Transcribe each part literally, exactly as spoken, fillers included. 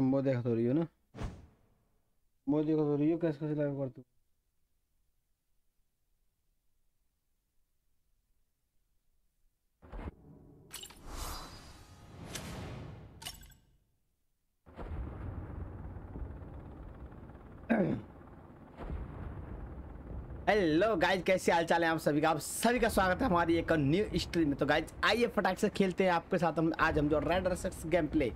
वो देखा तो रही हो ना, वो देखा तो रही हो कैसे कैसे लाइव करते हो। हेलो गाइज, कैसे हाल चाल है आप सभी का। आप सभी का स्वागत है हमारी एक न्यू स्ट्रीम में। तो गाइज आइए फटाक से खेलते हैं आपके साथ हम आज हम जो rider six game play.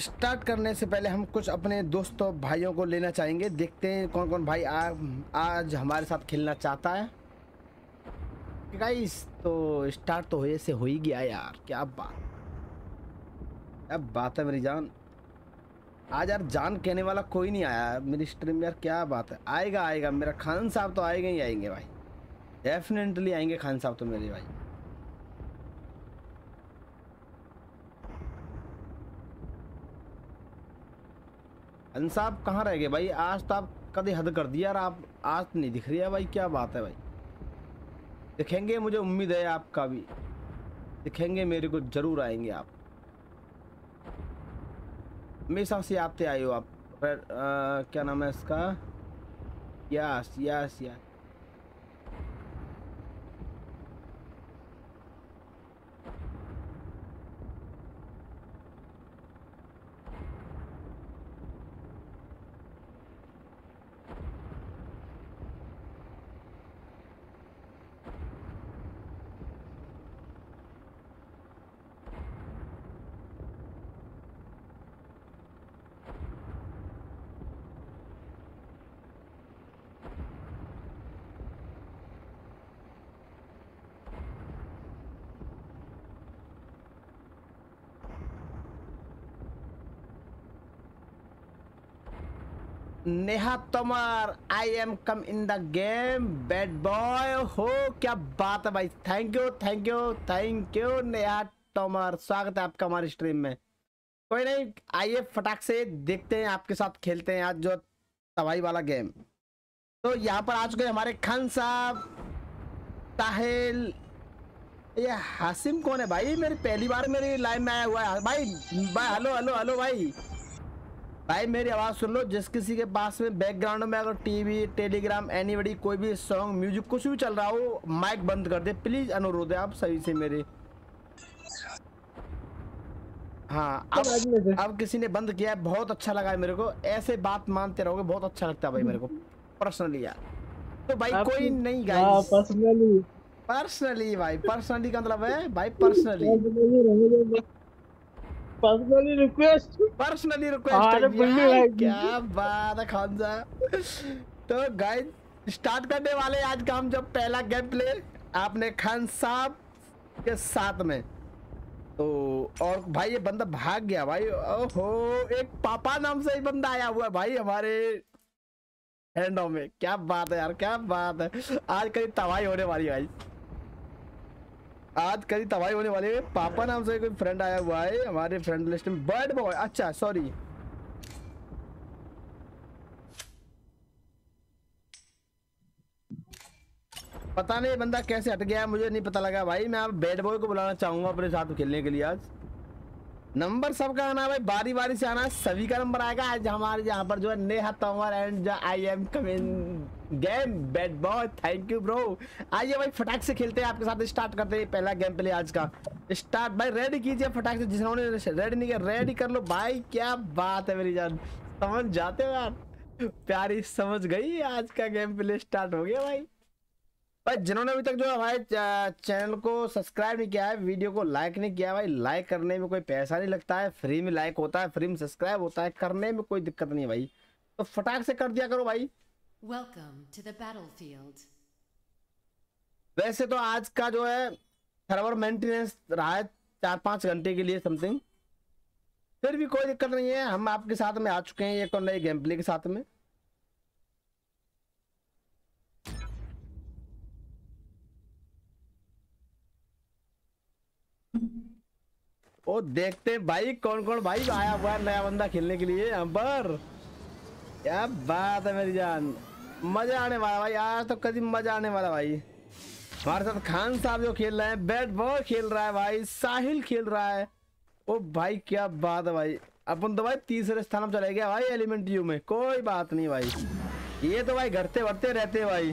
Start करने से पहले हम कुछ अपने दोस्तों भाइयों को लेना चाहेंगे, देखते हैं कौन कौन भाई आ, आज हमारे साथ खेलना चाहता है। गाइज तो स्टार्ट तो हुए से हो ही गया यार, क्या बात अब बात है मेरी जान। आज यार जान कहने वाला कोई नहीं आया मेरी स्ट्रीम में यार, क्या बात है। आएगा आएगा मेरा खान साहब तो आएगा ही आएंगे भाई, डेफिनेटली आएंगे खान साहब तो मेरे भाई। खान साहब कहाँ रह गए भाई, आज तो आप कभी हद कर दिया यार, आप आज नहीं दिख रही है भाई, क्या बात है भाई। दिखेंगे, मुझे उम्मीद है आपका भी दिखेंगे, मेरे को जरूर आएंगे आप। हमेशा से आपते आए हो आप। आ, क्या नाम है इसका, yes yes yes. Neha Tomar, I am come in the game bad boy हो, क्या बात है भाई। Thank you thank you thank you Neha Tomar, स्वागत है आपका हमारी स्ट्रीम में। कोई नहीं, आइए फटाक से देखते हैं आपके साथ खेलते हैं आज जो तबाही वाला गेम। तो यहाँ पर आ चुके हमारे खान साहब, साहिल। ये हासिम कौन है भाई, मेरी पहली बार मेरी लाइव में आया हुआ है भाई। भाई हेलो हेलो हेलो भाई भाई मेरी आवाज़ सुन लो। जिस किसी के पास में बैकग्राउंड में अगर टीवी, टेलीग्राम, एनीबडी कोई भी सॉन्ग, म्यूजिक कुछ भी चल रहा हो, माइक बंद कर दे प्लीज, अनुरोध है आप सभी से मेरे। हाँ अब अब किसी ने बंद किया है, बहुत अच्छा लगा है मेरे को। ऐसे बात मानते रहोगे, बहुत अच्छा लगता है भाई मेरे को पर्सनली यार। तो भाई कोई नहीं गाइस, पर्सनली पर्सनली भाई, पर्सनली का मतलब है भाई personally personally request personally request क्या बात है खान साहब। तो गाइस स्टार्ट करने वाले आज का हम जब पहला गेम प्ले आपने खान साहब के साथ में। तो और भाई ये बंदा भाग गया भाई, ओहो एक पापा नाम से ही बंदा आया हुआ है भाई हमारे हैंडो में, क्या बात है यार, क्या बात है। आज कहीं तबाही होने वाली है भाई, आज कल तबाही होने वाले। पापा नाम से कोई फ्रेंड आया हुआ है हमारे फ्रेंड लिस्ट में, बर्ड बॉय। अच्छा सॉरी, पता नहीं बंदा कैसे हट गया, मुझे नहीं पता लगा भाई। मैं आप बैड बॉय को बुलाना चाहूंगा अपने साथ खेलने के लिए। आज नंबर सबका आना भाई, बारी बारी से आना, सभी का नंबर आएगा आज हमारे यहाँ पर जो है Neha Tomar and I am coming game bad boy. Thank you bro. आइए भाई फटाक से खेलते हैं आपके साथ, स्टार्ट करते हैं पहला गेम प्ले आज का। स्टार्ट भाई, रेडी कीजिए फटाक से, जिन्होंने रेडी नहीं किया रेडी कर लो भाई, क्या बात है मेरी जान। समझ जाते हो यार, प्यारी समझ गई। आज का गेम प्ले स्टार्ट हो गया भाई। भाई जिन्होंने अभी तक जो हमारे चैनल को सब्सक्राइब नहीं किया है, वीडियो को लाइक नहीं किया भाई, लाइक करने में कोई पैसा नहीं लगता है, फ्री में लाइक होता है, फ्री में सब्सक्राइब होता है, करने में कोई दिक्कत नहीं है भाई। तो फटाक से कर दिया करो भाई। Welcome to the battlefield. वैसे तो आज का जो है सर्वर मेंटेनेंस रहा है चार पाँच घंटे के लिए समथिंग, फिर भी कोई दिक्कत नहीं है, हम आपके साथ में आ चुके हैं एक और नए गेम प्ले के साथ में। ओ देखते हैं भाई कौन कौन भाई आया हुआ है नया बंदा खेलने के लिए यहाँ पर, क्या बात है मेरी जान। मजा आने वाला भाई, आज तो कभी मजा आने वाला भाई। हमारे साथ खान साहब जो खेल रहे हैं, बैड बॉय खेल रहा है भाई, साहिल खेल रहा है। ओ भाई क्या बात है भाई, अपन तो भाई तीसरे स्थान पर चले गए भाई एलिमेंट यू में। कोई बात नहीं भाई, ये तो भाई घटते बढ़ते रहते भाई।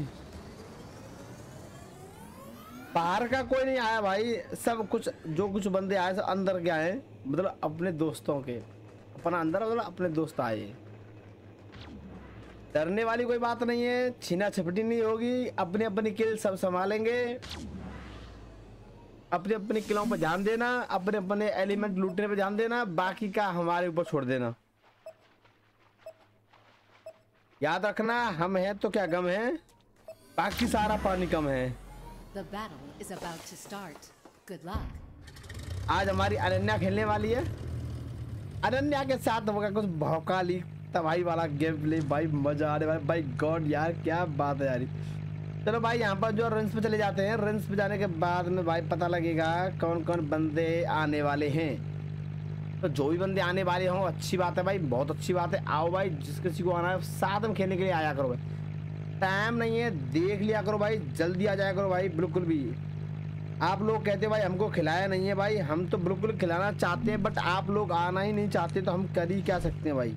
बाहर का कोई नहीं आया भाई, सब कुछ जो कुछ बंदे आए सब अंदर के आए, मतलब अपने दोस्तों के, अपना अंदर मतलब अपने दोस्त आए। डरने वाली कोई बात नहीं है, छीना छपटी नहीं होगी, अपने अपनी किल सब संभालेंगे। अपने अपने किलों पर ध्यान देना, अपने अपने एलिमेंट लूटने पर ध्यान देना, बाकी का हमारे ऊपर छोड़ देना। याद रखना हम हैं तो क्या गम है, बाकी सारा पानी कम है। The battle is about to start. Good luck. आज हमारी अनन्या खेलने वाली है, अनन्या के साथ होगा कुछ भौकाली तबाही वाला गेम प्ले भाई, मजा आ रहा है भाई। गॉड यार क्या बात है यार। चलो भाई यहाँ पर जो रन्स पे चले जाते हैं, रन्स पे जाने के बाद में भाई पता लगेगा कौन कौन बंदे आने वाले हैं। तो जो भी बंदे आने वाले हों अच्छी बात है भाई, बहुत अच्छी बात है। आओ भाई, जिस किसी को आना है साथ में खेलने के लिए आया करो भाई, टाइम नहीं है देख लिया करो भाई, जल्दी आ जाया करो भाई। बिल्कुल भी आप लोग कहते हैं भाई हमको खिलाया नहीं है भाई, हम तो बिल्कुल खिलाना चाहते हैं, बट आप लोग आना ही नहीं चाहते, तो हम कर ही क्या सकते हैं भाई।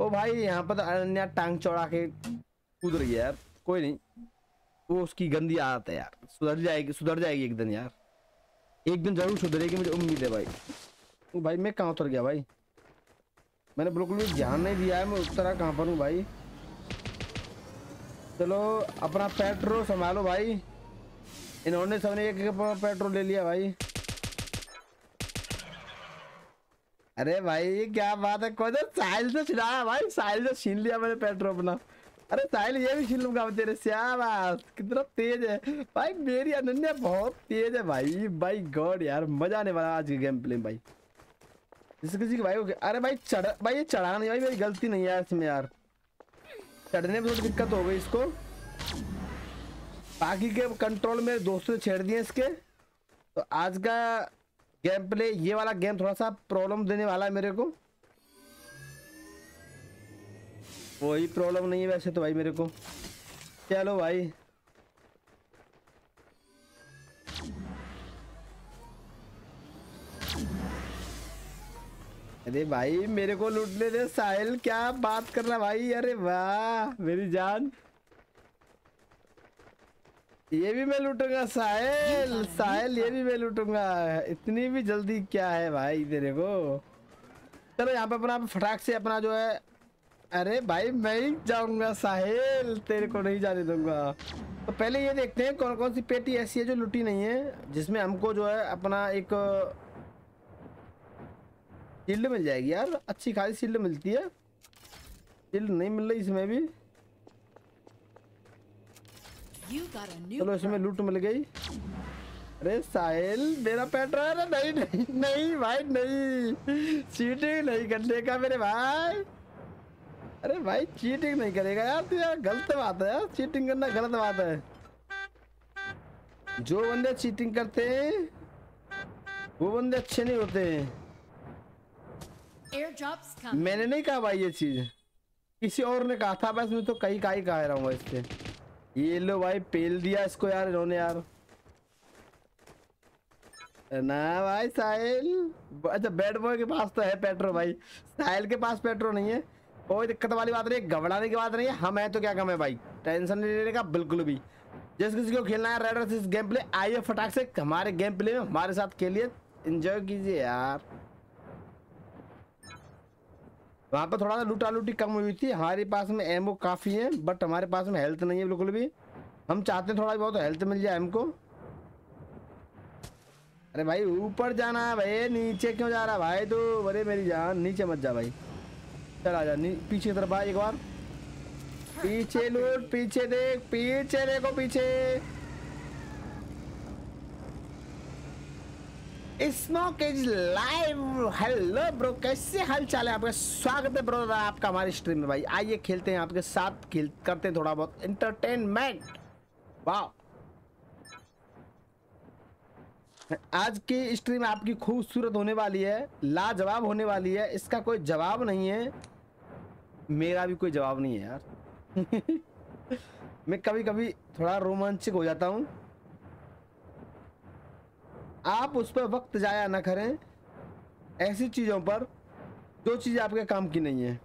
ओ भाई यहाँ पर तो अनन्या टांग चौड़ा के कूद रही है यार, कोई नहीं, वो उसकी गंदी आदत है यार, सुधर जाएगी, सुधर जाएगी एक दिन यार, एक दिन जरूर सुधरेगी, मुझे उम्मीद है भाई। ओ भाई मैं कहाँ उतर गया भाई, मैंने बिल्कुल भी ध्यान नहीं दिया है मैं उतरा कहाँ पर हूँ भाई। चलो अपना पेट्रोल संभालो भाई, इन्होंने सबने एक पेट्रोल ले लिया भाई। अरे भाई क्या बात है, कौन साहिल से छिड़ाया भाई, साहिल से छीन लिया मैंने पेट्रोल अपना। अरे साहिल ये भी छीन लूंगा तेरे से, कितना तेज है भाई मेरी अनन्या, बहुत तेज है भाई। भाई गॉड यार मजा आने वाला आज के गेम प्ले भाई, जिस किसी के भाई। अरे भाई चढ़ भाई, ये चढ़ा नहीं भाई, मेरी गलती नहीं है इसमें यार, चढ़ने में थोड़ी दिक्कत हो गई इसको। बाकी के कंट्रोल मेरे दोस्तों ने छेड़ दिए इसके, तो आज का गेम प्ले ये वाला गेम थोड़ा सा प्रॉब्लम देने वाला है मेरे को। कोई प्रॉब्लम नहीं है वैसे तो भाई मेरे को। चलो भाई अरे भाई मेरे को लूटने दे साहिल, क्या बात कर रहा भाई। अरे वाह मेरी जान, ये भी मैं लूटूंगा साहिल, साहिल ये भी मैं लूटूंगा, इतनी भी जल्दी क्या है भाई तेरे को। चलो यहाँ पे अपना फटाक से अपना जो है, अरे भाई मैं ही जाऊंगा साहिल, तेरे को नहीं जाने दूंगा। तो पहले ये देखते हैं कौन कौन सी पेटी ऐसी है जो लूटी नहीं है, जिसमें हमको जो है अपना एक शील्ड मिल जाएगी यार, अच्छी खासी शील्ड मिलती है। शील्ड नहीं मिल रही इसमें भी, चलो इसमें लूट मिल गई। अरे साहिल मेरा पेट्रोल नहीं, नहीं नहीं भाई नहीं, चीटिंग नहीं करने का मेरे भाई। अरे भाई चीटिंग नहीं करेगा यार, तो यार गलत बात है यार, चीटिंग करना गलत बात है। जो बंदे चीटिंग करते हैं वो बंदे अच्छे नहीं होते हैं। मैंने नहीं कहा भाई, ये चीज किसी और ने कहा था, बस मैं तो कहीं का ही कह रहा हूँ इससे। ये लो भाई पेल दिया इसको यार इन्होंने यार ना भाई। साहिल अच्छा बैड बॉय के पास तो है पेट्रोल भाई, साहिल के पास पेट्रोल नहीं है, कोई दिक्कत वाली बात नहीं, घबराने की बात नहीं है। हम है तो क्या कम है भाई, टेंशन नहीं लेने का बिल्कुल भी। जिस किसी को खेलना है राइडर सिक्स गेम प्ले, आइए फटाक से हमारे गेम प्ले में हमारे साथ खेलिए, इंजॉय कीजिए यार। वहाँ पर थोड़ा सा लूटा लूटी कम हुई थी, हमारे पास में एमओ काफ़ी है, बट हमारे पास में हेल्थ नहीं है बिल्कुल भी। हम चाहते हैं थोड़ा बहुत हेल्थ मिल जाए हमको। अरे भाई ऊपर जाना है भाई, नीचे क्यों जा रहा भाई तू। अरे मेरी जान नीचे मत जा भाई, चल आ जा पीछे की तरफ आ एक बार। पीछे लूट, पीछे देख, पीछे देखो पीछे। Smoke is live, hello bro कैसे हाल चाल है, आपका स्वागत है ब्रो आपका हमारे स्ट्रीम में भाई। आइए खेलते हैं आपके साथ, खेल करते हैं थोड़ा बहुत एंटरटेनमेंट। वाह आज की स्ट्रीम आपकी खूबसूरत होने वाली है, लाजवाब होने वाली है, इसका कोई जवाब नहीं है, मेरा भी कोई जवाब नहीं है यार। मैं कभी कभी थोड़ा रोमांचिक हो जाता हूँ। आप उस पर वक्त जाया ना करें ऐसी चीज़ों पर जो चीज़ें आपके काम की नहीं है,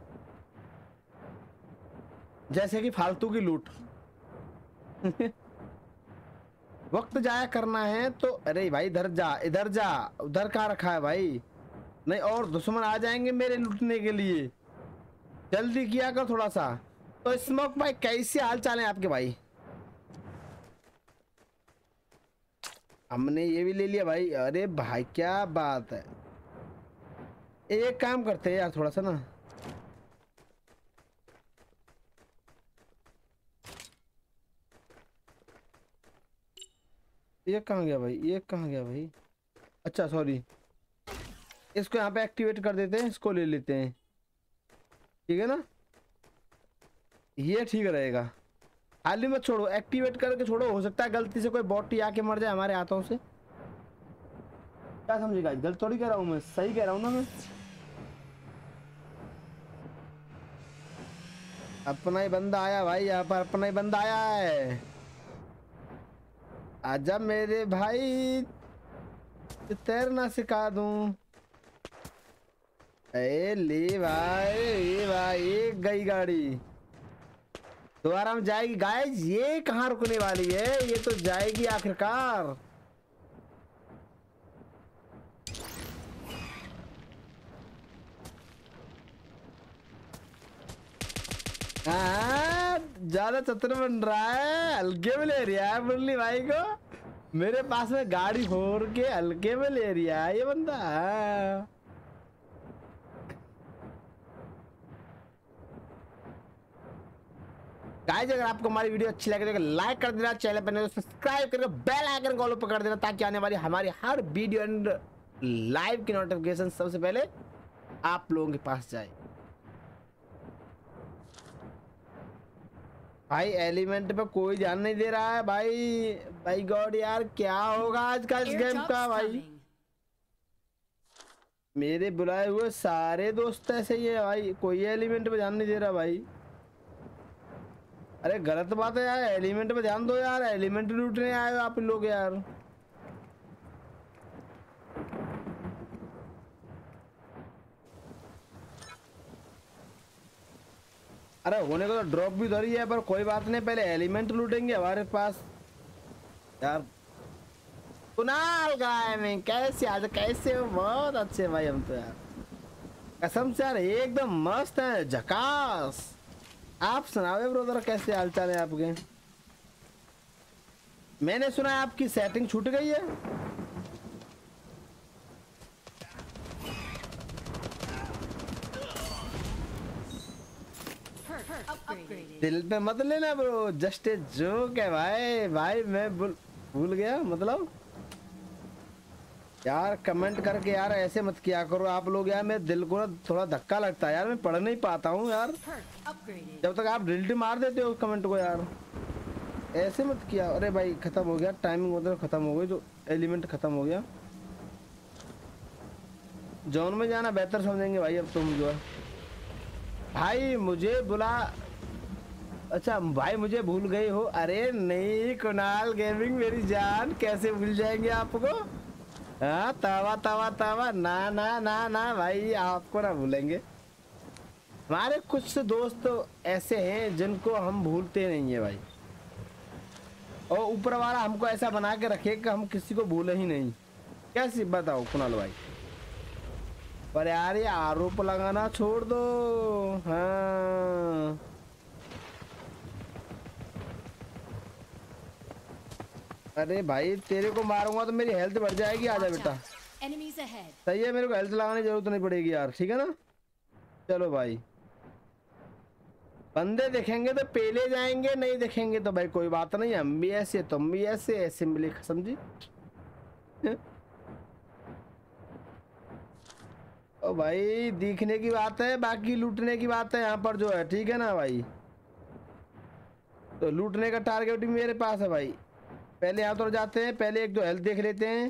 जैसे कि फालतू की लूट। वक्त जाया करना है तो अरे भाई इधर जा, इधर जा, उधर कहाँ रखा है भाई, नहीं और दुश्मन आ जाएंगे मेरे लूटने के लिए, जल्दी किया कर थोड़ा सा। तो स्मोक भाई कैसे हाल चाल है आपके भाई? हमने ये भी ले लिया भाई, अरे भाई क्या बात है। एक काम करते हैं यार थोड़ा सा ना, ये कहाँ गया भाई, ये कहाँ गया भाई? अच्छा सॉरी, इसको यहाँ पे एक्टिवेट कर देते हैं, इसको ले लेते हैं, ठीक है ना, ये ठीक रहेगा। खाली मत छोड़ो, एक्टिवेट करके छोड़ो, हो सकता है गलती से कोई बॉटी आके मर जाए हमारे हाथों से। क्या समझेगा, गलत थोड़ी कह रहा हूँ मैं, सही कह रहा हूँ ना मैं, अपना ही बंदा आया भाई, यहाँ पर अपना ही बंदा आया है, आजा मेरे भाई तैरना सिखा दूँ। ए ले भाई, ए भाई एक गई गाड़ी, दोबारा हम जाएगी। गाइस ये कहाँ रुकने वाली है, ये तो जाएगी आखिरकार। हाँ ज्यादा चतुर बन रहा है, हल्के में ले रहा है मुरली भाई को, मेरे पास में गाड़ी फोड़ के हल्के में ले रहा है ये बंदा। हाँ। गाइस अगर आपको हमारी वीडियो अच्छी लगे तो लाइक कर देना, चैनल पर तो सब्सक्राइब करके बेल आइकन कॉल पर कर देना, ताकि आने वाली हमारी हर वीडियो एंड लाइव की नोटिफिकेशन सबसे पहले आप लोगों के पास जाए। भाई एलिमेंट पे कोई ध्यान नहीं दे रहा है भाई, भाई गॉड यार क्या होगा आज का इस गेम का। भाई मेरे बुलाए हुए सारे दोस्त ऐसे ही है भाई, कोई एलिमेंट पे ध्यान नहीं दे रहा भाई। अरे गलत बात है यार, एलिमेंट पे ध्यान दो यार, एलिमेंट लूटने आए हो आप लोग यार। अरे होने को तो ड्रॉप भी धरी है, पर कोई बात नहीं, पहले एलिमेंट लूटेंगे हमारे पास यार। कुनाल गेमिंग कैसे आज, कैसे हो? बहुत अच्छे भाई हम तो यार, कसम से यार एकदम मस्त है, झकास। आप सुनाओ ब्रदर, कैसे हालचाल है आपके? मैंने सुना है आपकी सेटिंग छूट गई है। दिल पे मत लेना ब्रो, जस्ट ए जोक है भाई। भाई मैं भूल गया मतलब यार, कमेंट करके यार ऐसे मत किया करो आप लोग यार, मेरे दिल को ना थोड़ा धक्का लगता है यार, मैं पढ़ नहीं पाता हूँ यार जब तक आप डिलीट मार देते हो कमेंट को यार, ऐसे मत किया। अरे भाई खत्म हो गया टाइमिंग, मतलब खत्म हो गई, जो एलिमेंट खत्म हो गया, जोन में जाना बेहतर समझेंगे भाई अब तुम जो है। भाई मुझे बुला, अच्छा भाई मुझे भूल गई हो? अरे नहीं कुणाल गेमिंग मेरी जान, कैसे भूल जाएंगे आपको? हाँ तावा तावा तावा, ना ना ना ना भाई आपको ना भूलेंगे। हमारे कुछ दोस्त ऐसे हैं जिनको हम भूलते नहीं है भाई, और ऊपर वाला हमको ऐसा बना के रखे कि हम किसी को भूले ही नहीं, कैसी बताओ कुणाल भाई? पर यार ये आरोप लगाना छोड़ दो। हाँ अरे भाई तेरे को मारूंगा तो मेरी हेल्थ बढ़ जाएगी, आजा बेटा, सही है, मेरे को हेल्थ लगाने की जरूरत नहीं पड़ेगी यार, ठीक है ना। चलो भाई बंदे देखेंगे तो पहले जाएंगे, नहीं देखेंगे तो भाई कोई बात नहीं, हम भी ऐसे तुम भी ऐसे, ऐसे मिले समझी। ओ भाई दिखने की बात है, बाकी लूटने की बात है यहाँ पर जो है, ठीक है ना भाई। तो लूटने का टारगेट भी मेरे पास है भाई, पहले यहाँ तो जाते हैं, पहले एक दो हेल्थ देख लेते हैं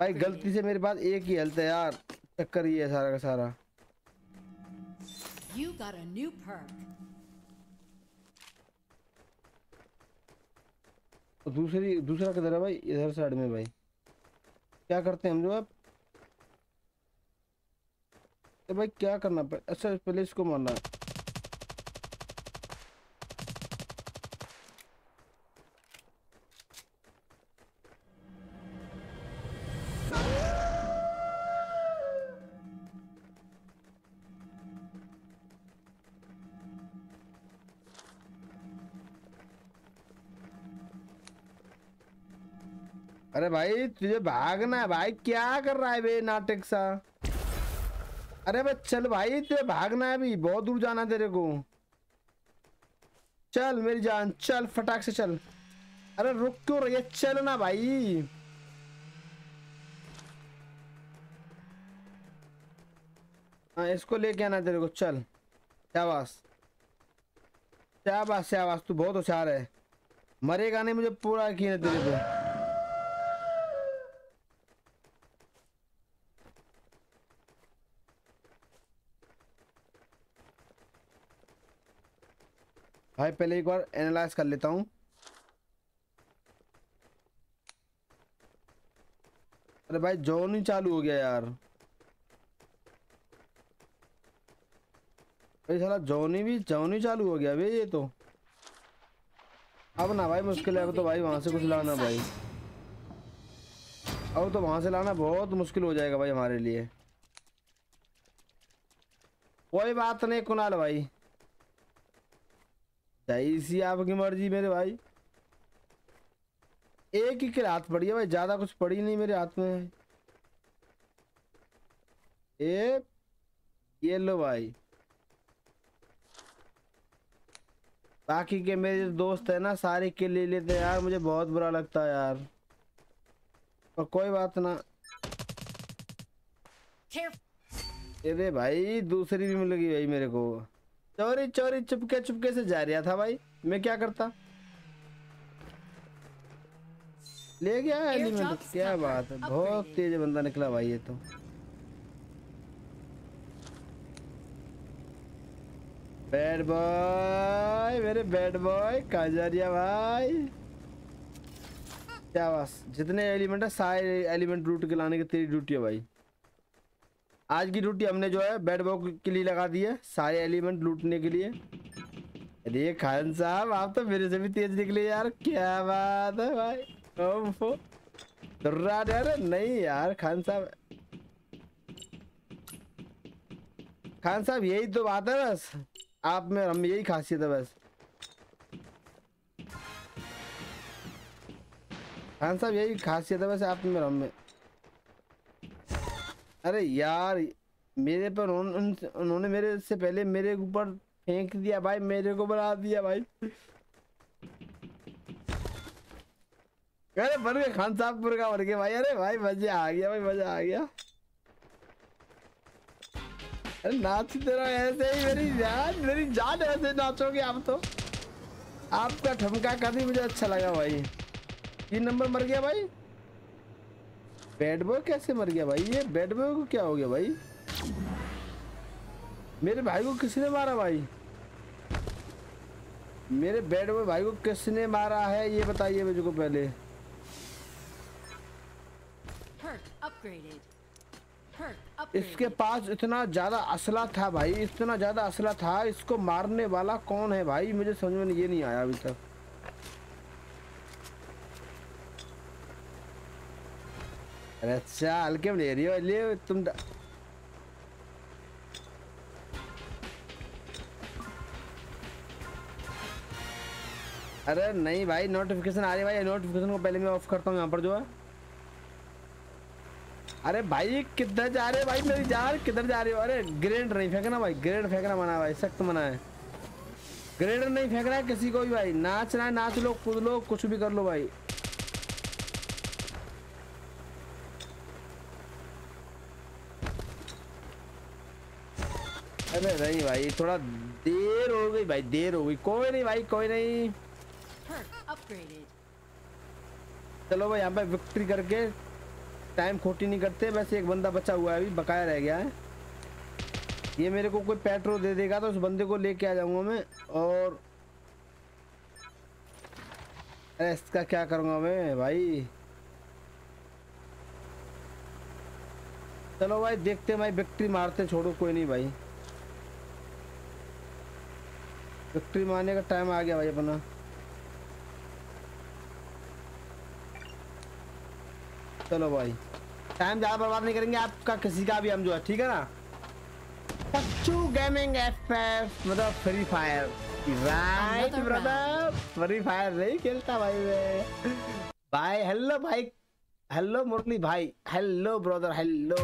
भाई। गलती से मेरे पास एक ही हेल्थ है यार, चक्कर ये है सारा का सारा। दूसरी दूसरा किधर है भाई? इधर साइड में भाई। क्या करते हैं हम लोग अब? तो भाई क्या करना पड़े? अच्छा पहले इसको मारना है। अरे भाई तुझे भागना है भाई, क्या कर रहा है बे नाटक सा? अरे भाई चल भाई, तुझे भागना है अभी, बहुत दूर जाना है तेरे को। चल मेरी जान, चल फटाक से चल। अरे रुक क्यों रही है, चल ना भाई। हाँ इसको लेके आना है तेरे को, चल। शाबाश शाबाश शाबाश, तू बहुत होशियार है। मरेगा नहीं, मुझे पूरा यकीन है तेरे पे। भाई पहले एक बार एनालाइज कर लेता हूँ। अरे भाई जोन ही चालू हो गया यार, भाई साला जोन ही भी जोन ही चालू हो गया भाई। ये तो अब ना भाई मुश्किल है, अब तो भाई वहां से कुछ लाना भाई, अब तो वहां से लाना बहुत मुश्किल हो जाएगा भाई हमारे लिए। कोई बात नहीं कुणाल भाई, इसी आपकी मर्जी मेरे भाई। एक ही किल हाथ पड़ी है भाई, ज्यादा कुछ पड़ी नहीं मेरे हाथ में। ए, ये लो भाई, बाकी के मेरे दोस्त है ना सारे किल ले लेते हैं यार, मुझे बहुत बुरा लगता है यार, पर कोई बात ना। अरे भाई दूसरी भी मिल गई भाई मेरे को। चोरी चोरी चुपके चुपके से जा रहा था भाई, मैं क्या करता, ले गया एलिमेंट। क्या बात है, बहुत तेज बंदा निकला भाई ये तो। बैड बॉय, मेरे बैड बॉय कहाँ जा रहा भाई? क्या बात, जितने एलिमेंट है सारे एलिमेंट लूट के लाने की तेरी ड्यूटी है भाई। आज की ड्यूटी हमने जो है बैड बॉय के लिए लगा दी है, सारे एलिमेंट लूटने के लिए। अरे खान साहब आप तो मेरे से भी तेज निकले यार, क्या बात है भाई। ओफो दुर्रा यार, नहीं यार खान साहब, खान साहब यही तो बात है बस, आप में हम यही खासियत है बस। खान साहब यही खासियत है बस, आप में हम में। अरे यार मेरे पर उन्होंने उन, मेरे से पहले मेरे ऊपर फेंक दिया भाई, मेरे को बना दिया भाई। अरे बन गए खान साहब, मुर्गा बन गए भाई। अरे भाई मजा आ गया भाई, मजा आ गया। अरे नाच तेरा ऐसे ही मेरी जान, मेरी जान ऐसे नाचोगे आप तो। आपका ठमका काफी मुझे अच्छा लगा भाई। तीन नंबर मर गया भाई। बैड बॉय कैसे मर गया भाई? ये बैड बॉय को क्या हो गया भाई? मेरे भाई को किसने मारा भाई? मेरे बैड बॉय भाई को किसने मारा है ये बताइए मुझे को पहले। इसके पास इतना ज्यादा असला था भाई, इतना ज्यादा असला था, इसको मारने वाला कौन है भाई? मुझे समझ में ये नहीं आया अभी तक। अच्छा हल्के में ले रही हो, ले तुम द... अरे नहीं भाई नोटिफिकेशन आ रही है भाई, नोटिफिकेशन को पहले मैं ऑफ करता हूँ यहाँ पर जो है। अरे भाई किधर जा रहे हो भाई? मेरी जान किधर जा रहे हो? अरे ग्रेनेड नहीं फेंकना भाई, ग्रेनेड फेंकना मना है भाई, सख्त मना है। ग्रेनेड नहीं फेंकना है किसी को भी भाई। नाचना है नाच लो, कूद लो, कुछ भी कर लो भाई। अरे नहीं भाई थोड़ा देर हो गई भाई, देर हो गई। कोई नहीं भाई, कोई नहीं। चलो भाई यहाँ पे विक्ट्री करके टाइम खोटी नहीं करते। वैसे एक बंदा बचा हुआ है अभी, बकाया रह गया है। ये मेरे को कोई पेट्रोल दे देगा तो उस बंदे को लेके आ जाऊंगा मैं। और अरे इसका क्या करूँगा मैं भाई। चलो भाई देखते भाई, विक्ट्री मारते, छोड़ो कोई नहीं भाई, विक्ट्री मारने का टाइम आ गया भाई अपना। चलो भाई टाइम ज़्यादा बर्बाद नहीं करेंगे आपका किसी का भी हम जो है, ठीक है ना। पच चू गेमिंग एफ एफ मतलब free fire, right brother? Free fire नहीं खेलता भाई मैं भाई। हेलो भाई, हेलो मुरली भाई, हेलो ब्रदर, हेलो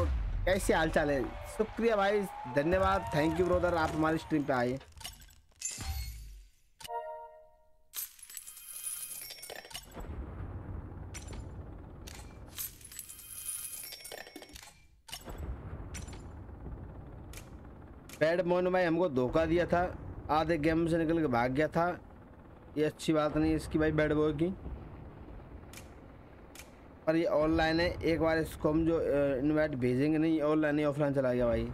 कैसे हाल चाल है? शुक्रिया भाई, धन्यवाद, थैंक यू ब्रदर, आप हमारे स्ट्रीम पे आए। बैड बॉय भाई हमको धोखा दिया था, आधे गेम से निकल के भाग गया था, ये अच्छी बात नहीं इसकी भाई बैड बॉय की। पर ये ऑनलाइन है, एक बार इसको हम जो इनवाइट भेजेंगे नहीं, ऑनलाइन ही ऑफलाइन चला गया भाई।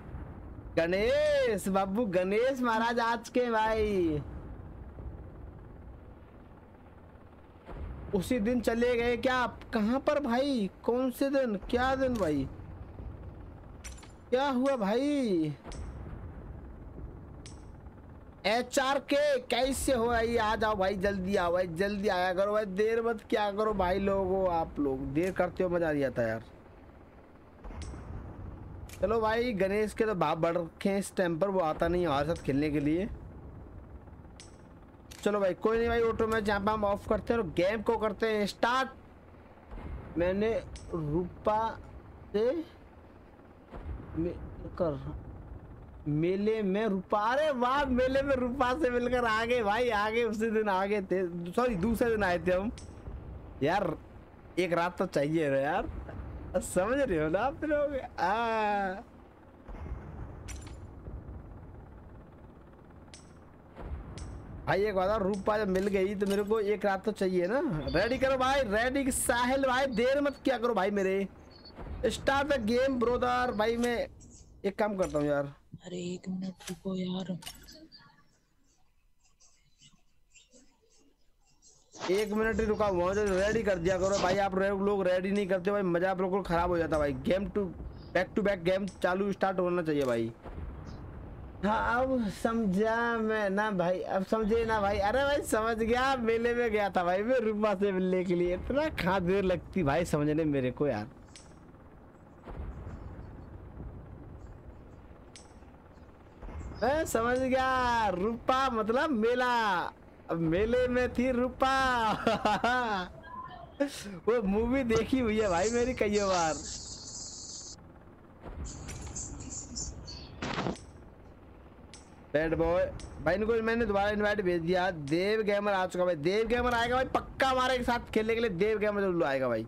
गणेश बाबू, गणेश महाराज आज के भाई उसी दिन चले गए क्या आप? कहाँ पर भाई, कौन से दिन, क्या दिन भाई, क्या हुआ भाई? एच आर के कैसे हो भाई? आ जाओ भाई, जल्दी आओ भाई, जल्दी आया करो भाई, देर मत क्या करो भाई लोगों, आप लोग देर करते हो, मजा आ जाता है यार। चलो भाई गणेश के तो भाव बढ़ रखे हैं इस टाइम पर, वो आता नहीं है हमारे साथ खेलने के लिए। चलो भाई कोई नहीं भाई, ऑटो मैच यहाँ पर हम ऑफ करते हैं और गेम को करते हैं स्टार्ट। मैंने रूपा से मे... कर मेले में रूपा, अरे वाह, मेले में रूपा से मिलकर आ गए भाई, आगे उसी दिन आ गए थे, सॉरी दूसरे दिन आए थे हम यार। एक रात तो चाहिए ना यार, समझ रहे हो ना आप लोग। भाई एक बात, रूपा जब मिल गई तो मेरे को एक रात तो चाहिए ना। रेडी करो भाई, रेडी साहिल भाई, देर मत क्या करो भाई मेरे, स्टार्ट द गेम ब्रोदर। भाई मैं एक काम करता हूँ यार, अरे एक मिनट रुको यार, एक मिनट ही रुका हुआ, जो रेडी कर दिया करो भाई। आप लोग रेडी नहीं करते भाई, मजा बिल्कुल खराब हो जाता भाई। Game to back to back game चालू स्टार्ट होना चाहिए भाई। हाँ अब समझा मैं ना भाई, अब समझे ना भाई। अरे भाई समझ गया, मेले में गया था भाई मैं रूपा से मिलने के लिए। इतना खा देर लगती भाई समझने मेरे को यार। मैं समझ गया, रूपा मतलब मेला, मेले में थी रूपा वो मूवी देखी हुई है भाई मेरी कई बार। बैड बॉय भाई इनको मैंने दोबारा इनवाइट भेज दिया। देव गेमर आ चुका भाई, देव गेमर आएगा भाई पक्का हमारे साथ खेलने के लिए, देव गेमर जरूर आएगा भाई।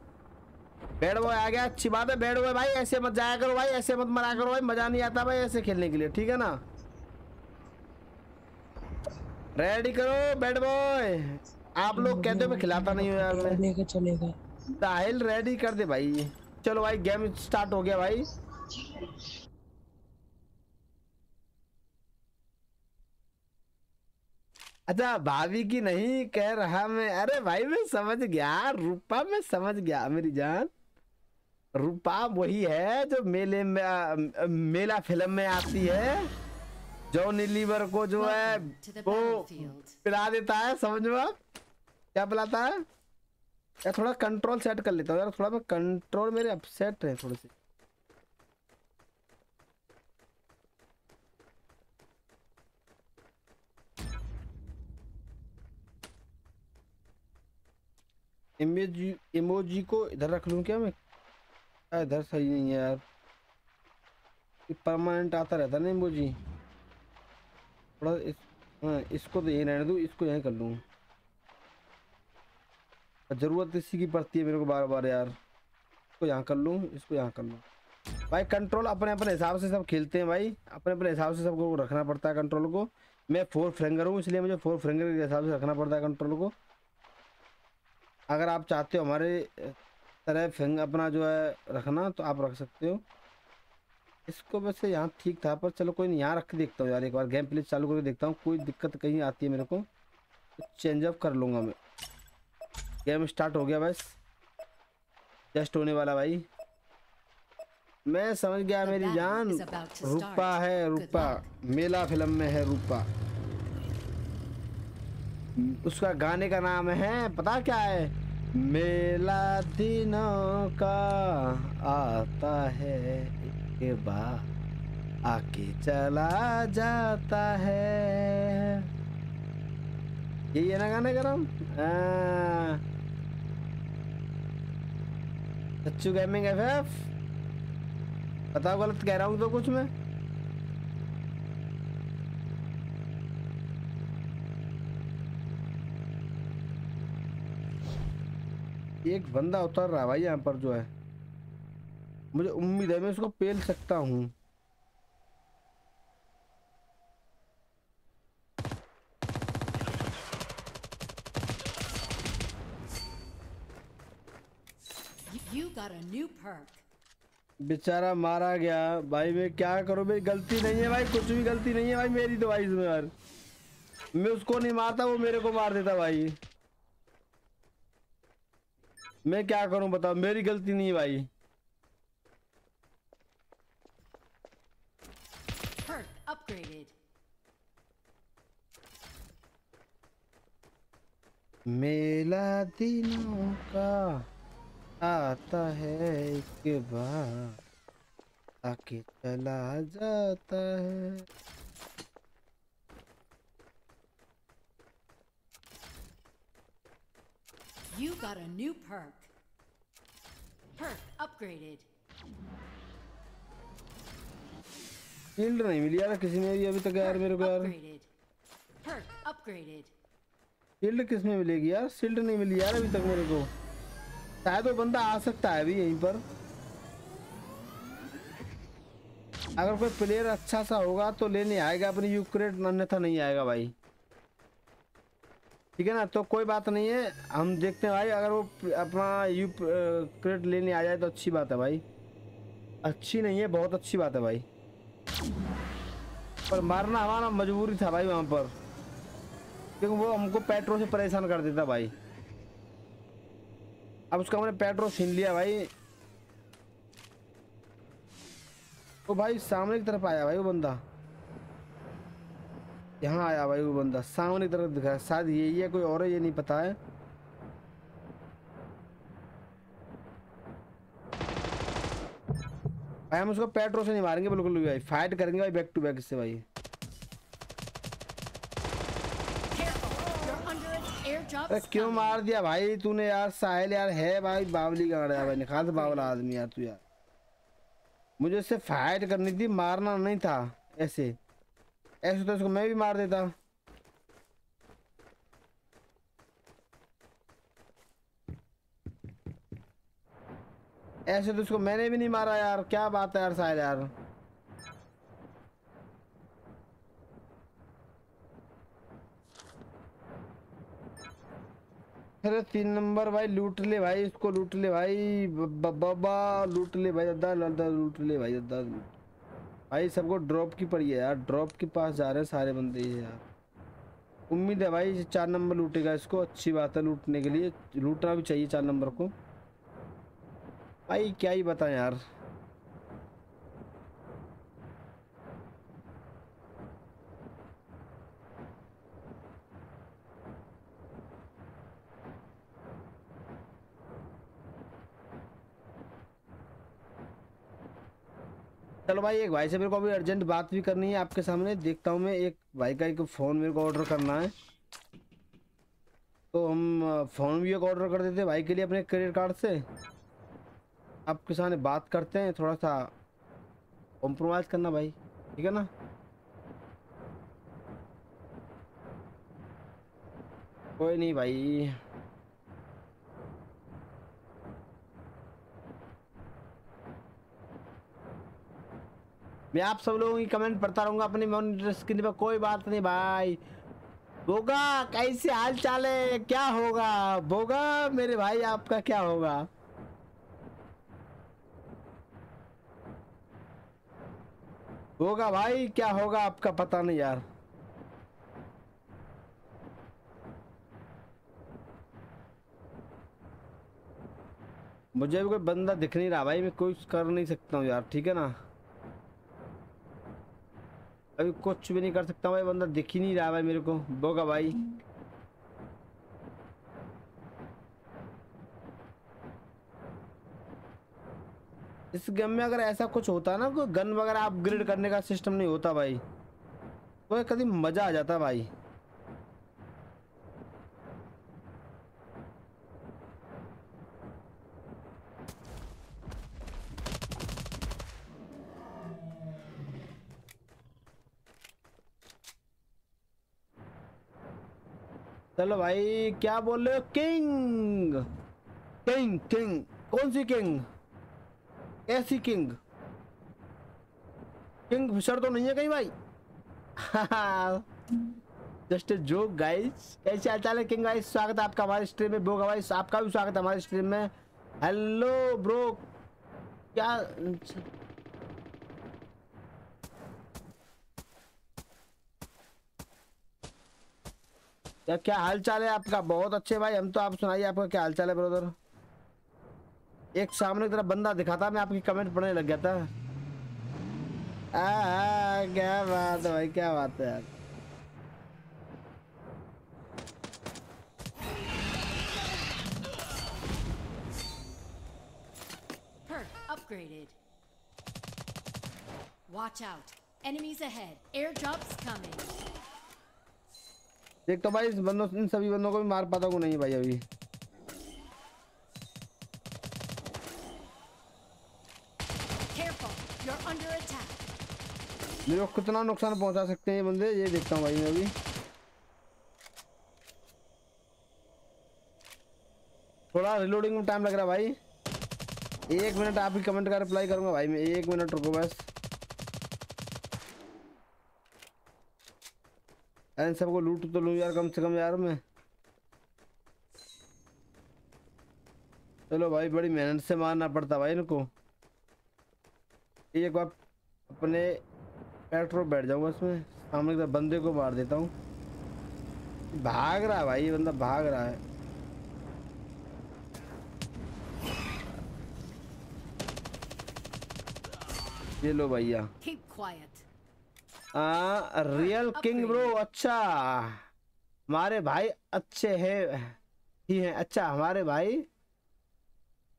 बैड बॉय आ गया, अच्छी बात है। बैड बॉय भाई ऐसे मत जाया करो भाई, ऐसे मत मरा करो भाई, मजा नहीं आता भाई ऐसे खेलने के लिए, ठीक है ना। रेडी करो बैड बॉय, आप लोग कहते हो मैं खिलाता नहीं हूँ यार मैं। लेके चलेगा साहिल, रेडी कर दे भाई। चलो भाई गेम स्टार्ट हो गया भाई। अच्छा भाभी की नहीं कह रहा मैं, अरे भाई मैं समझ गया रूपा, मैं समझ गया मेरी जान। रूपा वही है जो मेले में आ, मेला फिल्म में आती है, जॉनी लीवर को जो है वो पिला देता है, समझो आप क्या पिलाता है। यार थोड़ा कंट्रोल सेट कर लेता हूँ यार, थोड़ा मैं कंट्रोल मेरे अपसेट है थोड़े से। इमोजी इमोजी को इधर रख लूँ क्या मैं? इधर सही नहीं है यार, परमानेंट आता रहता ना इमोजी। थोड़ा इस, हाँ, इसको तो यहीं रहने दूँ, इसको यहीं कर लूँ, ज़रूरत इसी की पड़ती है मेरे को बार बार यार। इसको यहाँ कर लूँ, इसको यहाँ कर लूँ भाई। कंट्रोल अपने अपने हिसाब से सब खेलते हैं भाई, अपने अपने हिसाब से सबको रखना पड़ता है कंट्रोल को। मैं फोर फ्रेंगर हूँ इसलिए मुझे फोर फ्रेंगर के हिसाब से रखना पड़ता है कंट्रोल को। अगर आप चाहते हो हमारे तरह फिंगर अपना जो है रखना तो आप रख सकते हो। इसको वैसे यहाँ ठीक था पर चलो कोई नहीं, यहाँ रख के देखता हूँ यार, एक बार गेम प्ले चालू करके देखता हूँ कोई दिक्कत कहीं आती है मेरे को, चेंज अप कर लूँगा मैं। गेम स्टार्ट हो गया, बस जस्ट होने वाला। भाई मैं समझ गया मेरी जान, रूपा है, रूपा मेला फिल्म में है रूपा, उसका गाने का नाम है पता क्या है, मेला दिनों का आता है एक बार आके चला जाता है, यही है ना गाने का नाम। पच चू गेमिंग एफ एफ, बताओ गलत कह रहा हूँ तो कुछ मैं। एक बंदा उतर रहा है भाई यहाँ पर जो है, मुझे उम्मीद है मैं उसको पेल सकता हूँ। बेचारा मारा गया भाई, मैं क्या करूँ, मेरी गलती नहीं है भाई, कुछ भी गलती नहीं है भाई मेरी तो भाई इसमें यार। मैं उसको नहीं मारता, वो मेरे को मार देता भाई, मैं क्या करूं बताओ, मेरी गलती नहीं है भाई। मेला दिनों का आता है एक बार आके चला जाता है। You got a new perk. Perk upgraded. Shield नहीं मिली यार किसी ने अभी तक यार मेरे को यार। Perk upgraded. Shield किसमें मिलेगी यार? Shield नहीं मिली यार अभी तक मेरे को। शायद वो बंदा आ सकता है अभी यहीं पर। अगर कोई प्लेयर अच्छा सा होगा तो लेने आएगा अपनी यूक्रेट, अन्यथा नहीं आएगा भाई। ठीक है ना, तो कोई बात नहीं है, हम देखते हैं भाई, अगर वो अपना यू क्रेट लेने आ जाए तो अच्छी बात है भाई, अच्छी नहीं है बहुत अच्छी बात है भाई, पर मारना हमारा मजबूरी था भाई वहाँ पर, क्योंकि वो हमको पेट्रोल से परेशान कर देता भाई। अब उसका हमने पेट्रोल छीन लिया भाई, तो भाई सामने की तरफ आया भाई वो बंदा, यहाँ आया भाई वो बंदा सामने की तरफ दिखा, शायद यही है कोई और है ये नहीं पता है। भाई हम उसको पेट्रोल से नहीं मारेंगे बिल्कुल भी भाई, फाइट करेंगे भाई बैक टू बैक इससे भाई। अरे क्यों मार दिया भाई तूने यार साहिल यार, है भाई बावली का भाई, निखात बावला आदमी यार तू यार, मुझे इससे फाइट करनी थी, मारना नहीं था। ऐसे ऐसे तो इसको मैं भी मार देता। ऐसे तो इसको मैंने भी नहीं मारा यार, क्या बात है यार साहिल यार। अरे तीन नंबर भाई लूट ले भाई, इसको लूट ले भाई, बाबा लूट ले भाई, दादा दादा लूट ले भाई, दादा भाई। सबको ड्रॉप की पड़ी है यार, ड्रॉप के पास जा रहे हैं सारे बंदे यार। उम्मीद है भाई चार नंबर लूटेगा इसको, अच्छी बात है, लूटने के लिए लूटना भी चाहिए चार नंबर को भाई, क्या ही बताएं यार। चलो भाई एक भाई से मेरे को अभी अर्जेंट बात भी करनी है आपके सामने, देखता हूँ मैं एक भाई का, एक फ़ोन मेरे को ऑर्डर करना है, तो हम फ़ोन भी एक ऑर्डर कर देते हैं भाई के लिए अपने क्रेडिट कार्ड से। आपके सामने बात करते हैं, थोड़ा सा कॉम्प्रोमाइज़ करना भाई, ठीक है ना। कोई नहीं भाई, मैं आप सब लोगों की कमेंट पढ़ता रहूंगा अपने मॉनिटर स्क्रीन पर। कोई बात नहीं भाई, बोगा कैसे हाल चाल है, क्या होगा बोगा मेरे भाई, आपका क्या होगा। बोगा भाई क्या होगा आपका पता नहीं यार। मुझे भी कोई बंदा दिख नहीं रहा भाई, मैं कुछ कर नहीं सकता हूँ यार, ठीक है ना, अभी कुछ भी नहीं कर सकता भाई, बंदा दिख ही नहीं रहा भाई मेरे को, बोगा भाई। इस गेम में अगर ऐसा कुछ होता ना, कोई गन वगैरह अपग्रेड करने का सिस्टम नहीं होता भाई, तो कभी मजा आ जाता भाई। चलो भाई, क्या बोल रहे हो? किंग किंग किंग, कौन सी किंग? ऐसी किंग किंग फिशर तो नहीं है कहीं भाई? Just joke guys. कैसे हालचाल है किंग गाइस, स्वागत है आपका हमारे स्ट्रीम में। बोगा गाइस आपका भी स्वागत है हमारे स्ट्रीम में। हेलो ब्रो, क्या यार क्या हाल चाल है आपका? बहुत अच्छे भाई हम तो, आप सुनाइए आपका क्या हाल चाल है ब्रदर? एक सामने की तरफ बंदा दिखा था, मैं आपकी कमेंट पढ़ने लग गया था। आ, क्या बात है भाई, क्या बात है यार। Perk upgraded. Watch out. Enemies ahead. Airdrops coming. देख तो भाई इस बंदों, इन सभी बंदों को भी मार पाता हूँ नहीं भाई अभी। मेरे को कितना नुकसान पहुंचा सकते हैं ये बंदे, ये देखता हूँ भाई मैं अभी। थोड़ा रिलोडिंग में टाइम लग रहा भाई, एक मिनट आप ही कमेंट का रिप्लाई करूंगा भाई मैं, एक मिनट रुको बस। इन सबको लूट तो लूं यार कम से कम यार मैं। चलो भाई, बड़ी मेहनत से मारना पड़ता भाई इनको। एक बार अपने पेट्रोल बैठ जाऊंगा इसमें, सामने के बंदे को मार देता हूँ। भाग रहा है भाई ये बंदा, भाग रहा है। ये लो भैया, आ, रियल किंग ब्रो। अच्छा हमारे भाई अच्छे हैं ही है। अच्छा हमारे भाई,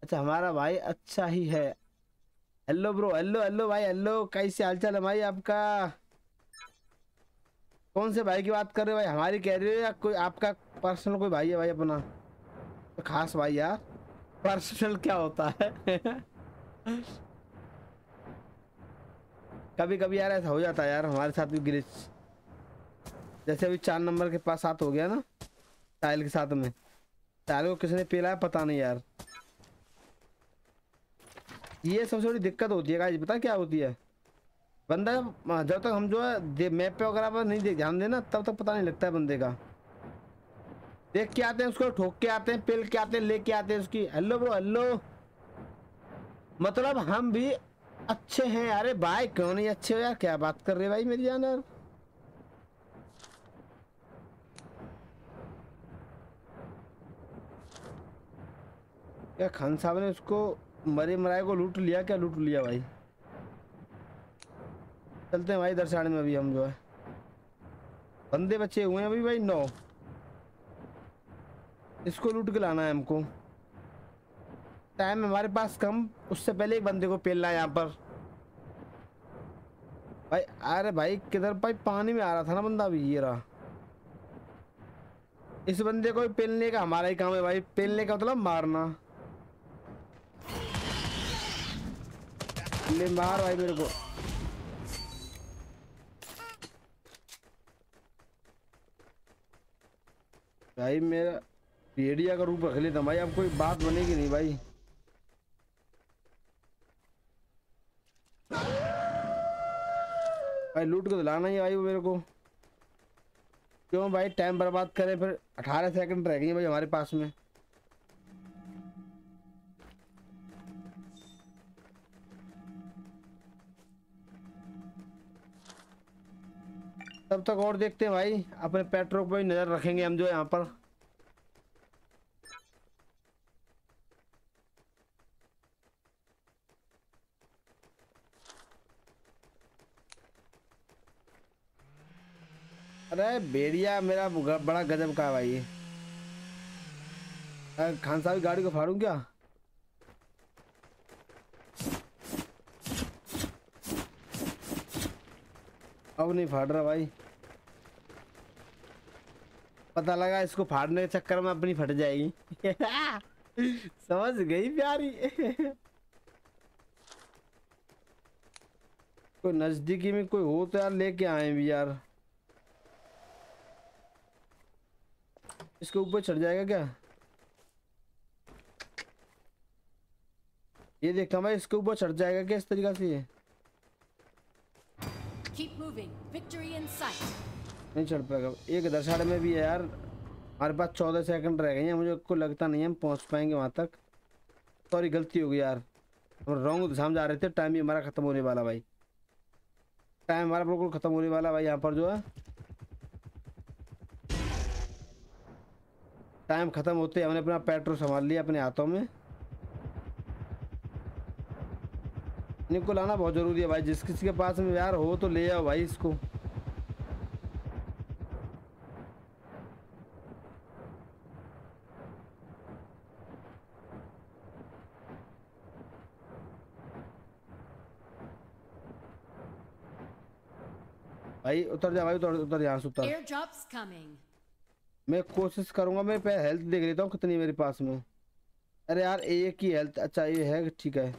अच्छा हमारा भाई अच्छा ही है। हेलो ब्रो, हेलो हेलो भाई, हेलो कैसे हालचाल है भाई आपका? कौन से भाई की बात कर रहे हो भाई, हमारी कह रहे हो या कोई आपका पर्सनल कोई भाई है भाई अपना? तो खास भाई यार, पर्सनल क्या होता है। कभी कभी यार ऐसा हो जाता है यार हमारे साथ भी ग्लिच, जैसे अभी चार नंबर के पास साथ हो गया ना साहिल के साथ में। साहिल को किसने पेला है पता नहीं यार। ये सबसे बड़ी दिक्कत होती है गाइस, पता क्या होती है, बंदा जब तक हम जो है मैप पे वगैरह पर नहीं देख ध्यान देना, तब तक पता नहीं लगता है बंदे का। देख के आते हैं उसको, ठोक के आते हैं, पेल के आते हैं, ले के आते हैं उसकी। हेलो ब्रो, हेलो, मतलब हम भी अच्छे हैं। अरे भाई क्यों नहीं अच्छे हो यार, क्या बात कर रहे भाई मेरी जान यार। क्या खान साहब ने उसको मरे मराए को लूट लिया क्या? लूट लिया भाई, चलते हैं भाई दर्शाने में। अभी हम जो है बंदे बचे हुए हैं अभी भाई नौ, इसको लूट के लाना है हमको। टाइम हमारे पास कम, उससे पहले एक बंदे को पेलना है यहाँ पर भाई। अरे भाई किधर भाई, पानी में आ रहा था ना बंदा, अभी ये रहा। इस बंदे को पेलने का हमारा ही काम है भाई, पेलने का मतलब मारना। ले मार भाई मेरे को। भाई मेरा एरिया का रूप रख लेता भाई, अब कोई बात बनेगी नहीं भाई। भाई लूट को दिलाना ही भाई मेरे को, क्यों भाई टाइम बर्बाद करें फिर। अठारह सेकंड रह गए हैं भाई हमारे पास में। तब तक और देखते हैं भाई, अपने पेट्रोल पर भी नजर रखेंगे हम जो यहाँ पर। अरे बेड़िया मेरा बड़ा गजब का है भाई। अरे खान साहब की गाड़ी को फाड़ूं क्या? अब नहीं फाड़ रहा भाई, पता लगा इसको फाड़ने के चक्कर में अपनी फट जाएगी। समझ गई प्यारी। कोई नजदीकी में कोई हो तो यार लेके आए भी यार। इसके ऊपर चढ़ जाएगा क्या? ये देखता हूँ भाई, इसके ऊपर चढ़ जाएगा क्या इस तरीका से? ये नहीं चढ़ पाएगा। एक दशहरे में भी है यार, हमारे पास चौदह सेकंड रह गए हैं। मुझे को लगता नहीं हम पहुंच पाएंगे वहां तक। सॉरी गलती हो गई यार, हम रॉन्ग दिशा में जा रहे थे। टाइम ही हमारा खत्म होने वाला भाई, टाइम हमारा बिल्कुल खत्म होने वाला भाई। यहाँ पर जो है टाइम खत्म होते हमने अपना पेट्रोल संभाल लिया अपने हाथों में। इनको लाना बहुत जरूरी है भाई, जिस किसी के पास में यार हो तो ले आओ भाई इसको। भाई उतर जा भाई, उतर उतर यहाँ से उतर। मैं कोशिश करूंगा, मैं पहले हेल्थ देख लेता हूँ कितनी मेरे पास में। अरे यार एक ही हेल्थ, अच्छा ये है ठीक है।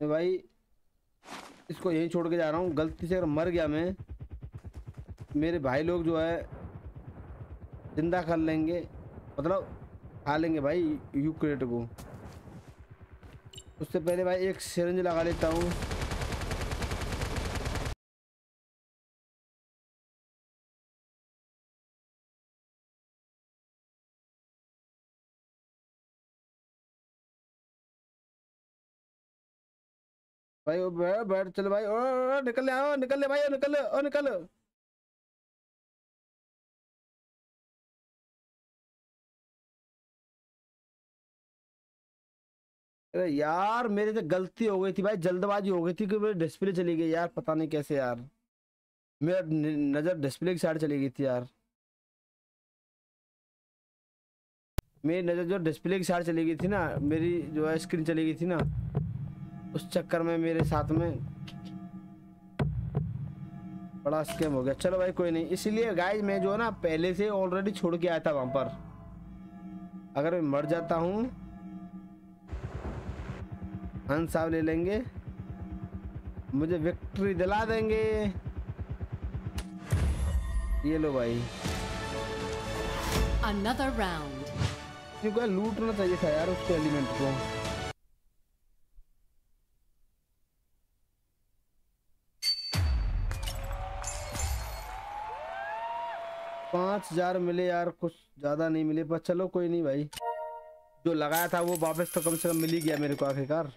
मैं भाई इसको यहीं छोड़ के जा रहा हूँ। गलती से अगर मर गया मैं, मेरे भाई लोग जो है जिंदा कर लेंगे, मतलब खा लेंगे भाई यूक्रेट को। उससे पहले भाई एक सिरिंज लगा लेता हूँ। भाई बैठ बैठ चलो भाई, ओ निकल ले आओ, निकल ले भाई, ओ निकल ओ निकल। अरे यार मेरे से गलती हो गई थी भाई, जल्दबाजी हो गई थी कि मेरी डिस्प्ले चली गई यार, पता नहीं कैसे यार। मेरा नज़र डिस्प्ले की साइड चली गई थी यार, मेरी नज़र जो डिस्प्ले की साइड चली गई थी ना, मेरी जो है स्क्रीन चली गई थी ना, उस चक्कर में मेरे साथ में बड़ा स्कैम हो गया। चलो भाई कोई नहीं, इसीलिए गाइस मैं जो है ना पहले से ऑलरेडी छोड़ के आया था वहां पर। अगर मैं मर जाता हूँ खान साहब ले लेंगे, मुझे विक्ट्री दिला देंगे। ये लो भाई अनदर राउंड। क्योंकि लूटना चाहिए था यार उसको, एलिमेंट को। पाँच हजार मिले यार, कुछ ज़्यादा नहीं मिले, पर चलो कोई नहीं भाई, जो लगाया था वो वापस तो कम से कम मिल ही गया मेरे को आखिरकार।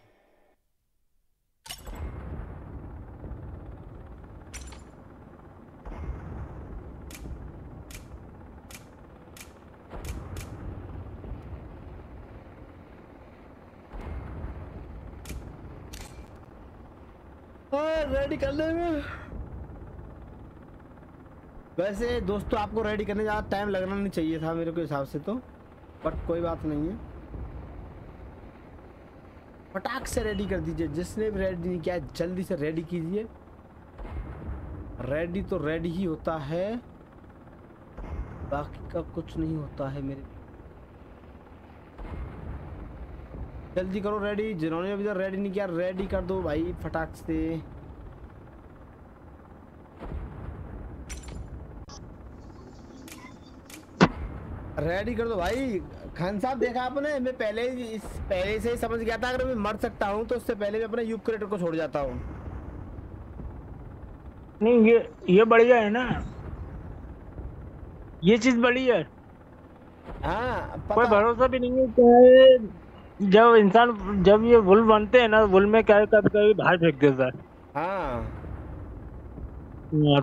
हाँ रेडी कर ले मैं। वैसे दोस्तों आपको रेडी करने ज़्यादा टाइम लगना नहीं चाहिए था मेरे को हिसाब से तो, बट कोई बात नहीं है। फटाक से रेडी कर दीजिए, जिसने भी रेडी नहीं किया जल्दी से रेडी कीजिए। रेडी तो रेडी ही होता है, बाकी का कुछ नहीं होता है मेरे। जल्दी करो रेडी, जिन्होंने अभी तक रेडी नहीं किया रेडी कर दो भाई फटाक से। रेडी कर दो भाई। खान साहब देखा आपने, मैं पहले इस पहले से ही समझ गया था अगर मैं मर सकता हूँ तो उससे पहले मैं अपने यूक्रेटर को छोड़ जाता हूँ। नहीं ये ये बढ़िया है ना, ये चीज बढ़िया है। हाँ कोई भरोसा भी नहीं है, जब इंसान जब ये वुल बनते हैं ना, वुल में क्या कभी कभी बाहर फेंक देता है। हाँ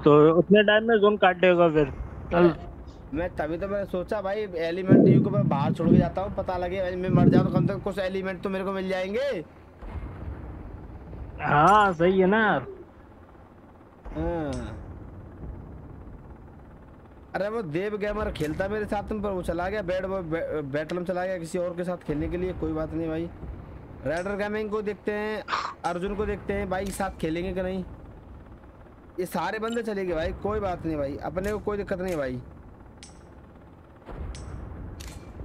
तो उतने टाइम में जोन काट देगा फिर। मैं तभी तो मैंने सोचा भाई एलिमेंट यू को मैं बाहर छोड़ के जाता हूँ, पता लगे भाई मैं मर जाऊँ तो कम से कम कुछ एलिमेंट तो मेरे को मिल जाएंगे। हाँ सही है ना। हाँ अरे वो देव गेमर खेलता मेरे साथ में, पर वो चला गया बैड बॉय बैटल में, चला गया किसी और के साथ खेलने के लिए। कोई बात नहीं भाई, राइडर गेमिंग को देखते हैं, अर्जुन को देखते हैं भाई साथ खेलेंगे कि नहीं। ये सारे बंदे चलेंगे भाई, कोई बात नहीं भाई, अपने को कोई दिक्कत नहीं भाई।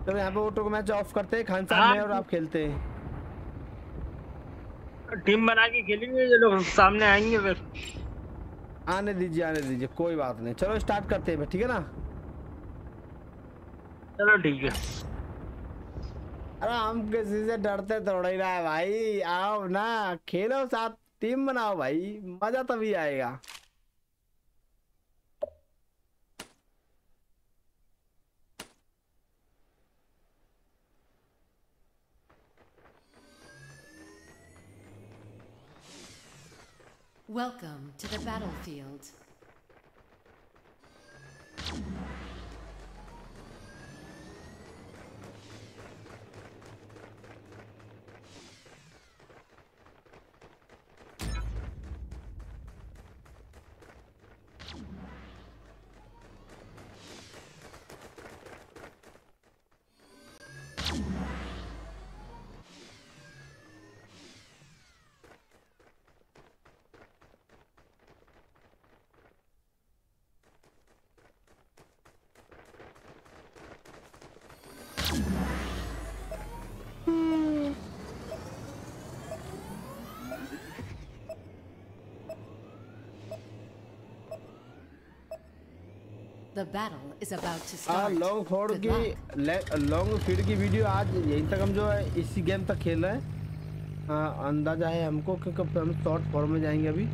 तो यहाँ पे ऑटो को मैच ऑफ करते हैं, खान साहब और आप खेलते हैं, टीम बना के खेलेंगे, ये लोग सामने आएंगे फिर। आने दीजिए आने दीजिए, कोई बात नहीं। चलो स्टार्ट करते हैं, ठीक है ना? चलो ठीक है। अरे हम किसी से डरते थोड़ा ही रहा है भाई, आओ ना खेलो साथ, टीम बनाओ भाई, मजा तभी आएगा। Welcome to the battlefield. The battle is about to start. Long ford की लॉन्ग फील्ड की वीडियो आज यहीं तक, हम जो है इसी गेम तक खेल रहे हैं, अंदाजा है हमको कि कब हम शॉर्ट फॉर्म में जाएंगे। अभी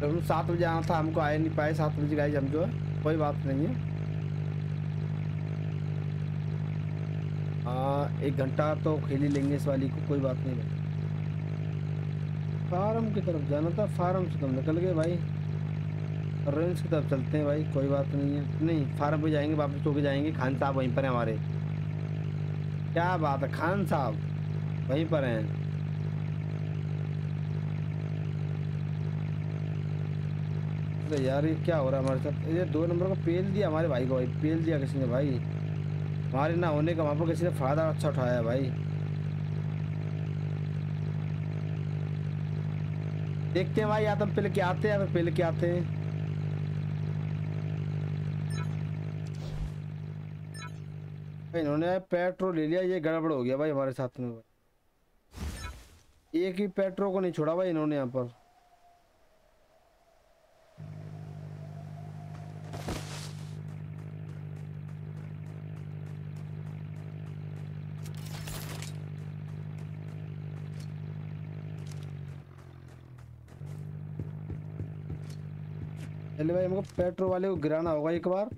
तो हम सात बजे आना था, हमको आए नहीं पाए सात बजे गाइस, हम जो है कोई बात नहीं है, आ, एक घंटा तो खेल ही लेंगे इस वाली को, कोई बात नहीं है। फार्म की तरफ जाना था, फार्म से हम निकल गए भाई, रेंज की तरफ चलते हैं भाई, कोई बात नहीं है। नहीं फार्म पे जाएंगे, वापस चौके जाएंगे, खान साहब वहीं पर हैं हमारे, क्या बात है, खान साहब वहीं पर हैं। तो यार ये क्या हो रहा है हमारे साथ, ये दो नंबर को पेल दिया हमारे भाई को भाई, पेल दिया किसी ने भाई, हमारे ना होने का वहाँ पर किसी ने फायदा अच्छा उठाया भाई। देखते हैं भाई, या तो हम पेल के आते हैं या फिर पेल के आते हैं। इन्होंने पेट्रोल ले लिया, ये गड़बड़ हो गया भाई हमारे साथ में भाई, एक ही पेट्रोल को नहीं छोड़ा भाई इन्होंने यहाँ पर। चलिए भाई, हमको पेट्रोल वाले को गिराना होगा एक बार।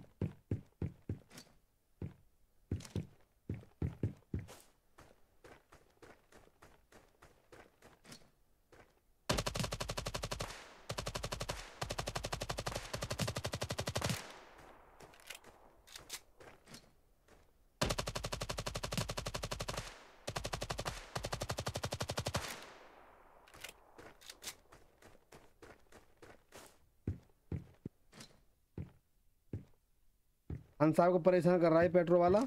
साहब को परेशान कर रहा है पेट्रोल वाला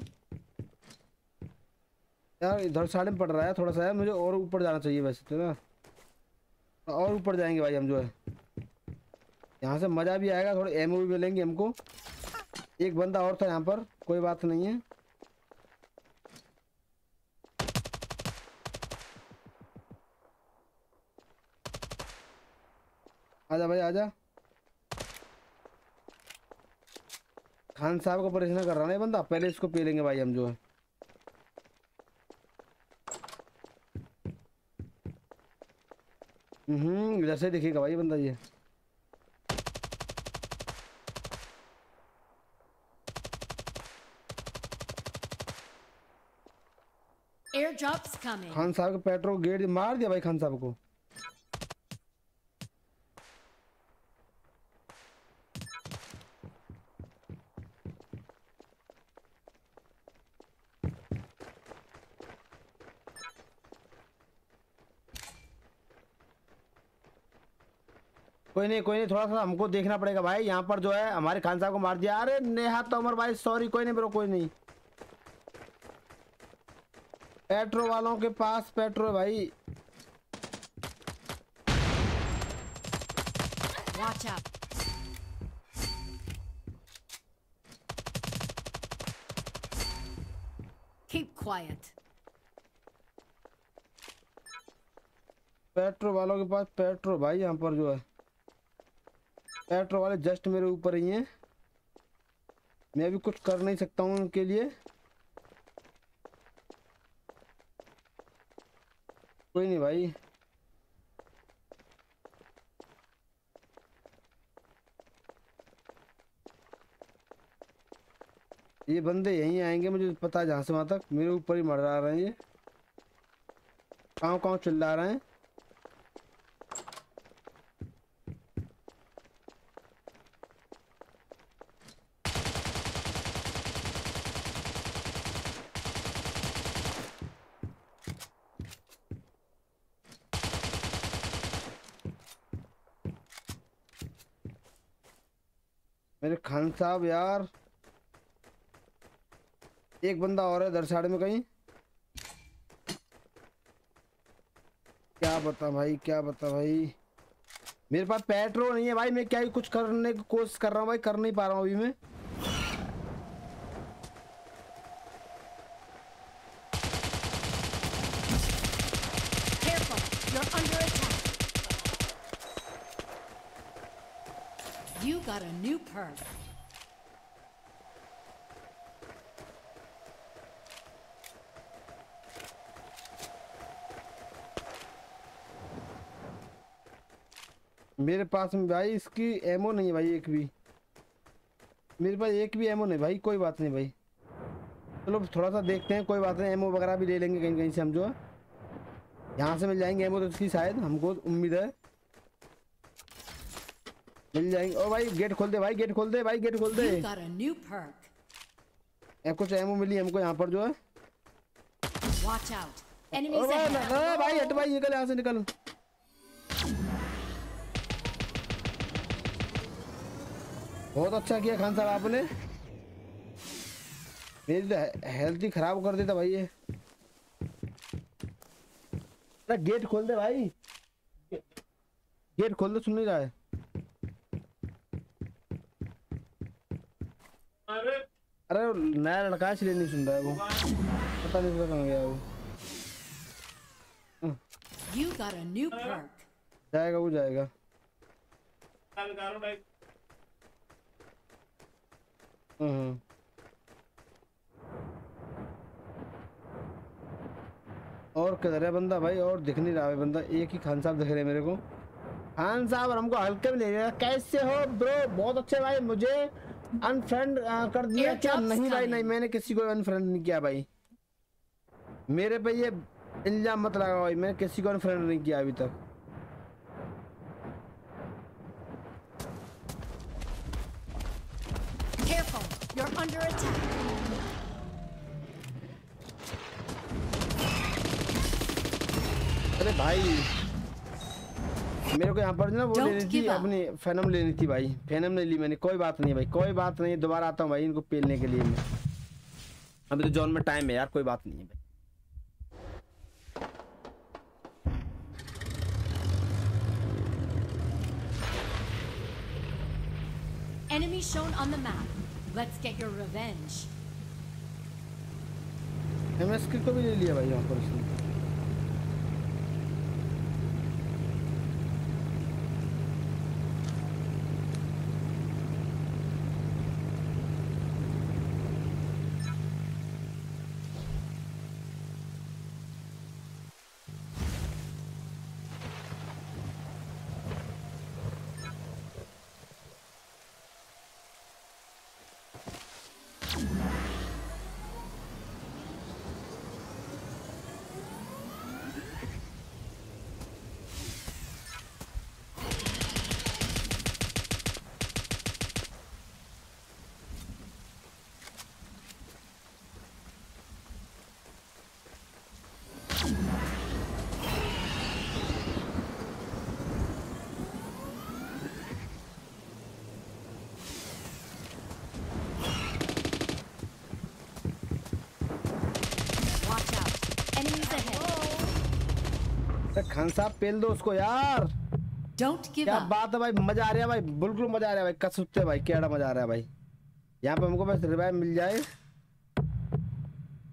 यार, इधर साइड में पड़ रहा है थोड़ा सा यार, मुझे और ऊपर जाना चाहिए वैसे तो ना, और ऊपर जाएंगे भाई हम जो है, यहाँ से मज़ा भी आएगा, थोड़ा एमओ भी मिलेंगे हमको। एक बंदा और था यहाँ पर, कोई बात नहीं है। आजा भाई आजा, खान साहब को परेशान कर रहा है बंदा, पहले इसको पी लेंगे भाई हम जो है। हम्म जैसे दिखेगा भाई बंदा ये, खान साहब को पेट्रोल गेट मार दिया भाई खान साहब को। कोई नहीं कोई नहीं, थोड़ा सा हमको देखना पड़ेगा भाई। यहाँ पर जो है हमारे खान साहब को मार दिया। अरे नेहा तोमर भाई सॉरी, कोई नहीं ब्रो कोई नहीं। पेट्रो वालों के पास पेट्रो है भाई। Watch out. Keep quiet. पेट्रो वालों के पास पेट्रो भाई। यहाँ पर जो है पेट्रो वाले जस्ट मेरे ऊपर ही हैं, मैं भी कुछ कर नहीं सकता हूँ उनके लिए। कोई नहीं भाई, ये बंदे यहीं आएंगे, मुझे पता है। जहाँ से वहाँ तक मेरे ऊपर ही मर आ रहे हैं, ये काँव काँव चिल्ला रहे हैं। मेरे खान साहब यार, एक बंदा और है इधर साइड में कहीं। क्या बता भाई, क्या बता भाई, मेरे पास पेट्रोल नहीं है भाई। मैं क्या ही कुछ करने की कोशिश कर रहा हूँ भाई, कर नहीं पा रहा हूँ अभी मैं। You got a new perk. मेरे पास में भाई इसकी एमओ नहीं है भाई, एक भी मेरे पास एक भी एमओ नहीं भाई। कोई बात नहीं भाई, चलो थोड़ा सा देखते हैं, कोई बात नहीं। एमओ वगैरह भी ले लेंगे कहीं कहीं से हम जो है, यहाँ से मिल जाएंगे एमओ तो इसकी, शायद हमको उम्मीद है मिल जाएंगे। ओ भाई गेट खोल दे भाई, गेट खोल दे भाई, गेट खोल दे। ए, कुछ एमओ मिली हमको यहाँ पर जो है। ओ भाई, भाई, भाई हट भाई, निकल यहाँ से निकल। बहुत अच्छा किया खान साहब आपने, मेरी तो हेल्थ ही खराब कर देता भाई ये। अरे गेट खोल दे भाई, गेट खोल दे, सुन नहीं रहा है। अरे नया लड़का है इसलिए नहीं सुन रहा है वो, पता नहीं उसका कहाँ गया वो। You got a new perk. जाएगा वो जाएगा। हम्म और किधर है बंदा भाई, और दिख नहीं रहा है बंदा। एक ही खान साहब दिख रहे हैं मेरे को। खान साहब हमको हल्के में ले रहे हैं। कैसे हो ब्रो? बहुत अच्छे भाई। मुझे अनफ्रेंड कर दिया क्या? नहीं भाई नहीं, मैंने किसी को अनफ्रेंड नहीं किया भाई। मेरे पे ये इल्जाम मत लगाओ भाई, मैंने किसी को अनफ्रेंड नहीं किया अभी तक। You're under attack. अरे भाई मेरे को यहाँ पर ना वो लेनी थी, अपनी फैनम लेनी थी भाई, फैनम ले ली मैंने। कोई बात नहीं भाई, कोई बात नहीं, दोबारा आता हूँ भाई इनको पेलने के लिए मैं। अभी तो जॉन में टाइम है यार, कोई बात नहीं है भाई। Enemy shown on the map. Let's get your revenge. MS की को भी ले लिया भाई यहाँ पर इसने। खान साहब पेल दो उसको यार। क्या बात है भाई, मजा आ रहा है भाई, बिल्कुल मजा आ रहा है भाई, कसुत्ते भाई क्या मजा आ रहा है भाई। यहाँ पे हमको बस रिवाइव मिल जाए।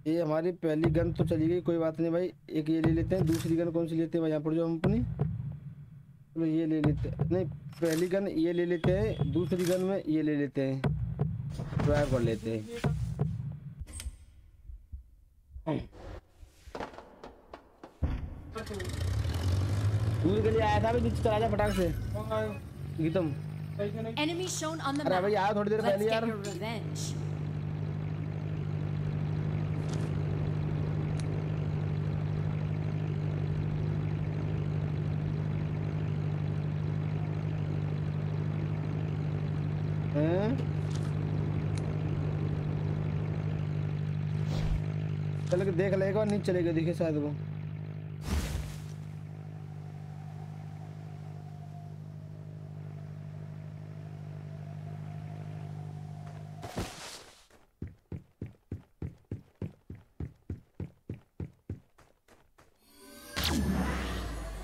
ये हमारी पहली गन तो चली गई, कोई बात नहीं भाई। एक ये ले लेते हैं, दूसरी गन कौन सी लेते हैं भाई यहाँ पर जो हम अपनी, तो ये ले लेते हैं। नहीं पहली गन ये ले लेते हैं, दूसरी गन में ये ले लेते हैं, रिवाइव कर लेते हैं। दूर के लिए आया था भी नीचे चला जा फटाक से गीतम। अरे भाई आया थोड़ी देर पहले यार। चल के देख लेगा, नीचे चले गए देखे शायद वो।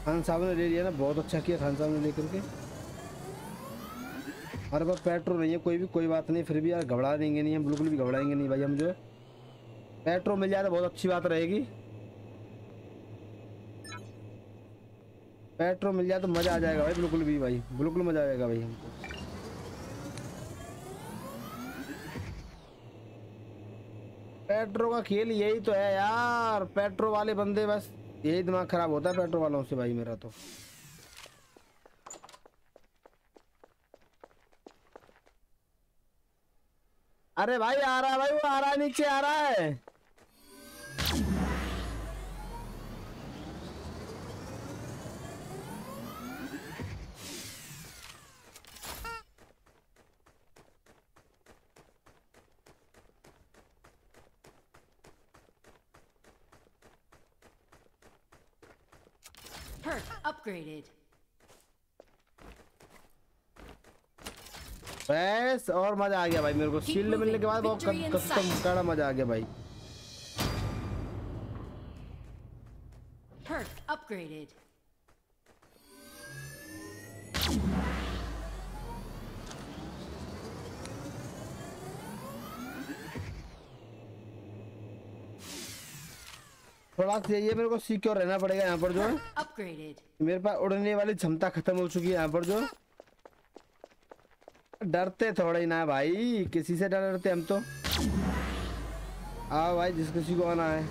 खान साहब ने ले लिया ना, बहुत अच्छा किया खान साहब ने लेकर के। हमारे पास पेट्रोल नहीं है कोई भी, कोई बात नहीं, फिर भी यार घबरा देंगे नहीं हम, बिल्कुल भी घबराएंगे नहीं भाई हम। जो पेट्रोल मिल जाए तो बहुत अच्छी बात रहेगी, पेट्रोल मिल जाए तो मज़ा आ जाएगा भाई, बिल्कुल भी भाई, बिल्कुल मज़ा आएगा भाई हमको। पेट्रोल का खेल यही तो है यार, पेट्रोल वाले बंदे बस यही दिमाग खराब होता है पेट्रोल वालों से भाई मेरा तो। अरे भाई आ रहा है भाई, वो आ रहा है, नीचे आ रहा है। बस और मजा आ गया भाई मेरे को, शील्ड मिलने के बाद बहुत कस्टम कड़ा मजा आ गया भाई। थोड़ा चाहिए मेरे को, सिक्योर रहना पड़ेगा यहाँ पर। जो मेरे पास उड़ने वाली क्षमता खत्म हो चुकी है यहाँ पर, जो डरते थोड़ा ही ना भाई, किसी से डरते हम तो। आओ भाई जिस किसी को आना है।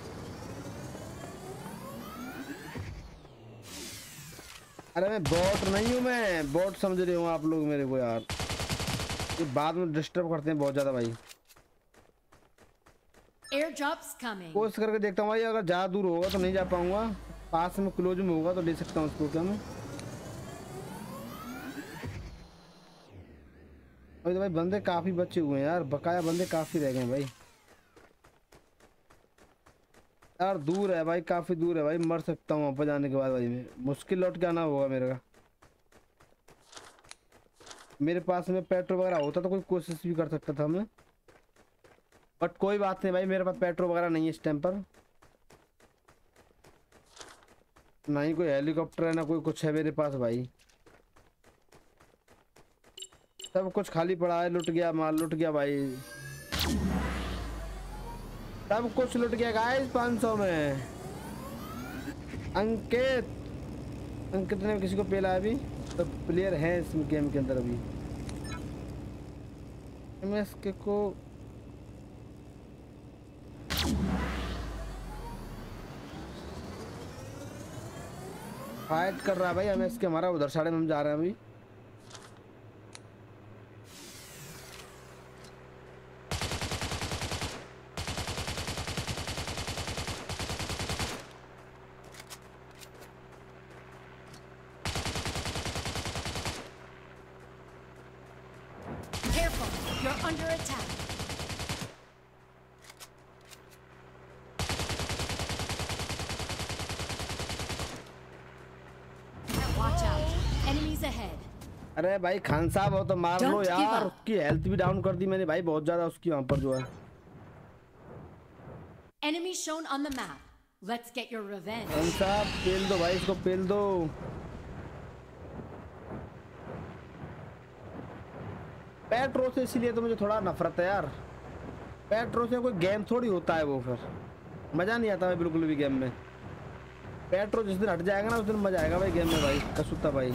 अरे मैं बॉट नहीं हूँ, मैं बॉट समझ रहे हूँ आप लोग मेरे को यार, ये बाद में डिस्टर्ब करते हैं बहुत ज्यादा भाई। कोशिश करके देखता हूँ भाई, अगर ज़्यादा दूर होगा तो नहीं जा पाऊंगा, पास में क्लोज में होगा तो ले सकता हूँ उसको। क्या मैं अभी तो भाई बंदे काफ़ी बचे हुए हैं यार, बकाया बंदे काफ़ी रह गए हैं भाई यार। दूर है भाई, काफ़ी दूर है भाई, मर सकता हूँ वहाँ पर जाने के बाद भाई। मैं मुश्किल लौट के आना होगा मेरे का। मेरे पास में पेट्रोल वगैरह होता तो कोई कोशिश भी कर सकता था मैं, बट कोई बात नहीं भाई, मेरे पास पेट्रोल वगैरह नहीं है इस टाइम पर, ना ही कोई हेलीकॉप्टर है ना कोई कुछ है मेरे पास भाई। सब कुछ खाली पड़ा है, लुट गया माल, लुट गया भाई, सब कुछ लुट गया गाइस। पाँच सौ में अंकित, अंकित ने किसी को पेला है अभी तो, प्लेयर है इस गेम के अंदर अभी। एमएस के को फाइट कर रहा है भाई हमें इसके, हमारा उधर साढ़े में हम जा रहे हैं अभी। अरे भाई खान साहब हो तो मार लो यार, उसकी हेल्थ भी डाउन कर दी मैंने भाई बहुत ज्यादा उसकी वहां पर जो है। Let's get your revenge. साहब पेल दो भाई, इसको पेल दो। पेट्रो से इसीलिए तो मुझे थोड़ा नफरत है यार। पेट्रो से कोई गेम थोड़ी होता है, वो फिर मज़ा नहीं आता है बिल्कुल भी गेम में। पेट्रो जिस दिन हट जाएगा ना उस दिन मज़ा आएगा भाई गेम में भाई, कसुता भाई।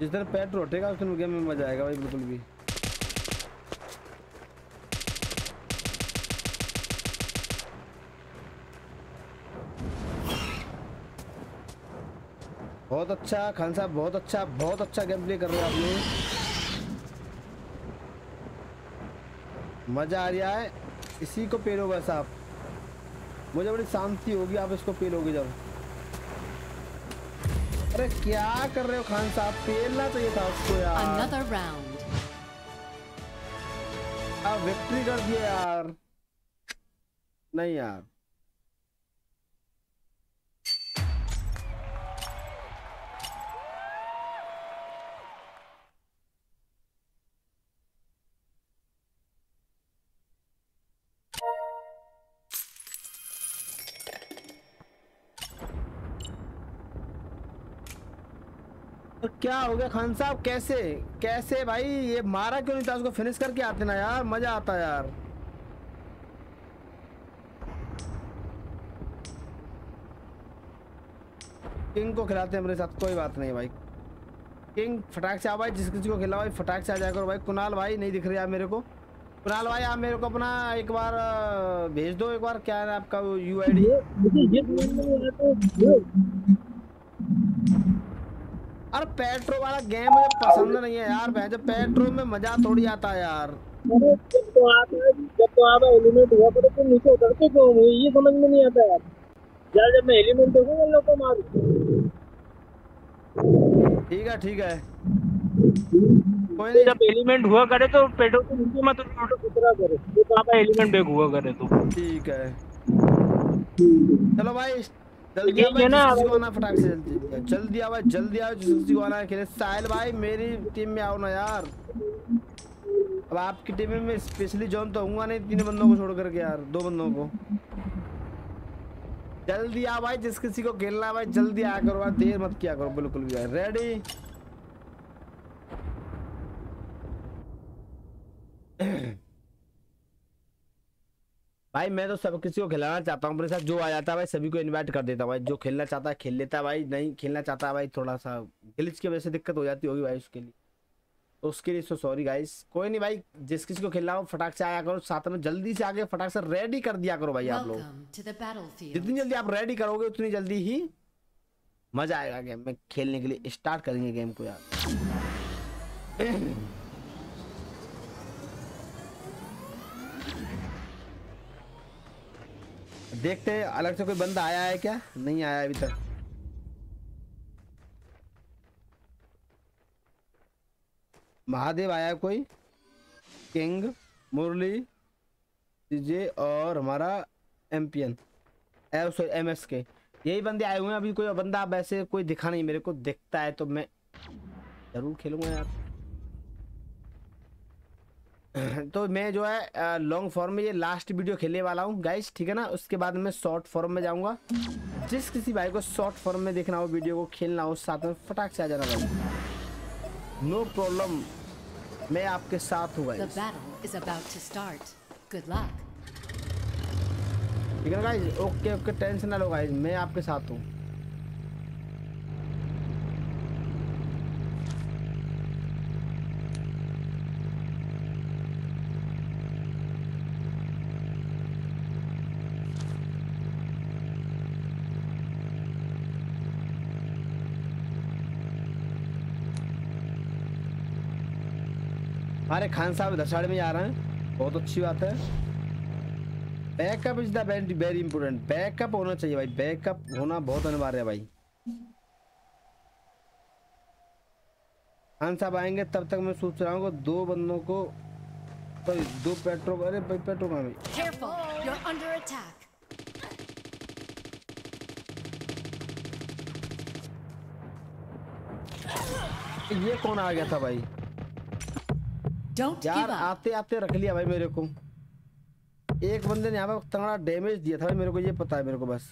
जिस दिन पेट्रो हटेगा उस दिन गेम में मज़ा आएगा भाई बिल्कुल भी। बहुत अच्छा खान साहब, बहुत अच्छा बहुत अच्छा गेम प्ले कर रहे हो आप लोग, मज़ा आ रहा है। इसी को पेलो बस आप, मुझे बड़ी शांति होगी आप इसको पेलोगे जब। अरे क्या कर रहे हो खान साहब, पेलना चाहिए था उसको यार। Another round. आप विक्ट्री कर दिए यार। नहीं यार क्या हो गया खान साहब, कैसे कैसे भाई ये मारा क्यों नहीं था उसको, फिनिश करके आते ना यार, मजा आता यार। किंग को खिलाते हैं मेरे साथ, कोई बात नहीं भाई। किंग फटाक से आ भाई, जिस किसी को खिलाओ भाई फटाक से आ जाया करो भाई। कुणाल भाई नहीं दिख रहे आप मेरे को, कुणाल भाई आप मेरे को अपना एक बार भेज दो एक बार, क्या है आपका यू आई डी। अरे पेट्रो वाला गेम मुझे पसंद नहीं है यार, जब पेट्रो में मजा थोड़ी आता है यार। जब तो आता है जब तो आता है एलिमेंट हुआ पर तुम नीचे उतरते क्यों हो, ये समझ में नहीं आता यार। यार जब मैं एलिमेंट देखूं मैं लोगों को मारूं। ठीक है ठीक है कोई नहीं, जब एलिमेंट हुआ करे तो पेट्रो के नीचे मत उतरा करे, जब आप एलिमेंट बैग हुआ करे तो ठीक है। चलो भाई जल्दी आना फटाक से, जल्दी जल्दी आओ भाई, जल्दी आओ जिसको आना है खेले। साहिल भाई मेरी टीम में आओ ना यार, अब आपकी टीम में मैं स्पेशली जॉइन तो होऊंगा नहीं, तीन बंदों को छोड़ करके यार, दो बंदों को। जल्दी आओ भाई, जिस किसी को खेलना है भाई जल्दी आया करो भाई, देर मत किया करो बिल्कुल भी। रेडी भाई, मैं तो सब किसी को खिलाना चाहता हूँ अपने साथ, जो आ जाता है भाई सभी को इनवाइट कर देता हूँ भाई, जो खेलना चाहता है खेल लेता है भाई, नहीं खेलना चाहता है भाई थोड़ा सा ग्लिच की वजह से दिक्कत हो जाती होगी भाई उसके लिए, तो उसके लिए सो सॉरी गाइस। कोई नहीं भाई, जिस किसी को खेलना हो फटाक से आया करो, साथ में जल्दी से आगे फटाक से रेडी कर दिया करो भाई आप लोग। जितनी जल्दी आप रेडी करोगे उतनी जल्दी ही मजा आएगा गेम में खेलने के लिए, स्टार्ट करेंगे गेम को यार। देखते हैं अलग से कोई बंदा आया है क्या, नहीं आया अभी तक। महादेव आया कोई, किंग, मुरली, जे और हमारा एमपीएन सॉरी एमएसके, यही बंदे आए हुए हैं। अभी कोई बंदा वैसे कोई दिखा नहीं मेरे को, दिखता है तो मैं जरूर खेलूंगा यार। तो मैं जो है लॉन्ग फॉर्म में ये लास्ट वीडियो खेलने वाला हूँ गाइस, ठीक है ना, उसके बाद मैं शॉर्ट फॉर्म में जाऊँगा। जिस किसी भाई को शॉर्ट फॉर्म में देखना हो, वीडियो को खेलना हो, साथ में फटाक से आ जाना भाई, नो प्रॉब्लम, मैं आपके साथ हूँ गाइस, ठीक है ना गाइस। ओके ओके टेंशन ना लो गाइस, मैं आपके साथ हूँ। हमारे खान साहब दसाड़ में आ रहे हैं, बहुत अच्छी बात है। Backup is the very very important, backup होना चाहिए भाई, बैकअप होना बहुत अनिवार्य है भाई। खान साहब आएंगे तब तक मैं सोच रहा हूँ दो बंदों को तो दो पेट्रोल, अरे भाई पेट्रोल कहाँ भाई। ये कौन आ गया था भाई, यार आते आते रख लिया भाई मेरे को। एक बंदे ने यहाँ पर तगड़ा डैमेज दिया था भाई मेरे को, ये पता है मेरे को। बस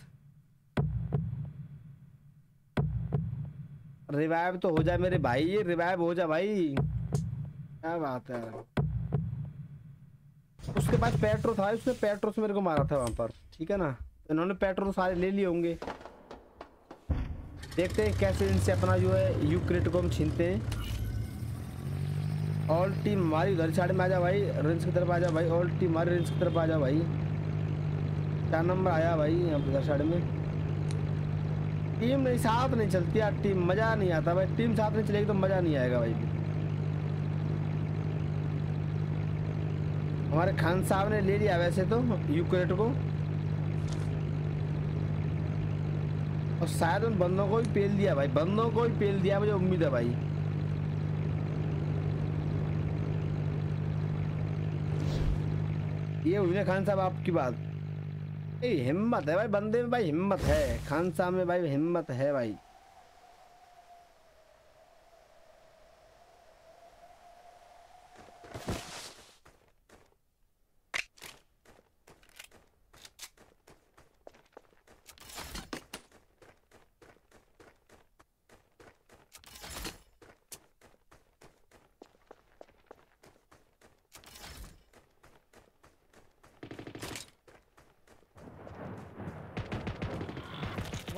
रिवाइव तो हो जाए मेरे भाई, ये रिवाइव हो जा भाई, क्या बात है। उसके पास पेट्रो था, उसने पेट्रो से मेरे को मारा था वहां पर, ठीक है ना। इन्होंने पेट्रो सारे ले लिए होंगे। देखते हैं कैसे इनसे अपना जो है यू क्रिट को हम छीनते हैं। ऑल टीम हमारी उधर साइड में आ जा भाई, रेंज की तरफ आ जा भाई। ऑल टीम हमारी रेंज की तरफ आ जा भाई। चार नंबर आया भाई यहाँ पर उधर साइड में। टीम नहीं साथ नहीं चलती यार, टीम मज़ा नहीं आता भाई। टीम साथ नहीं चलेगी तो मज़ा नहीं आएगा भाई। हमारे खान साहब ने ले लिया वैसे तो यूक्रेट को, और शायद उन बंदों को भी पेल दिया भाई, बंदों को भी पेल दिया मुझे उम्मीद है भाई। ये हुई ना खान साहब आपकी बात, हिम्मत है भाई बंदे में भाई, हिम्मत है खान साहब में भाई, हिम्मत है भाई।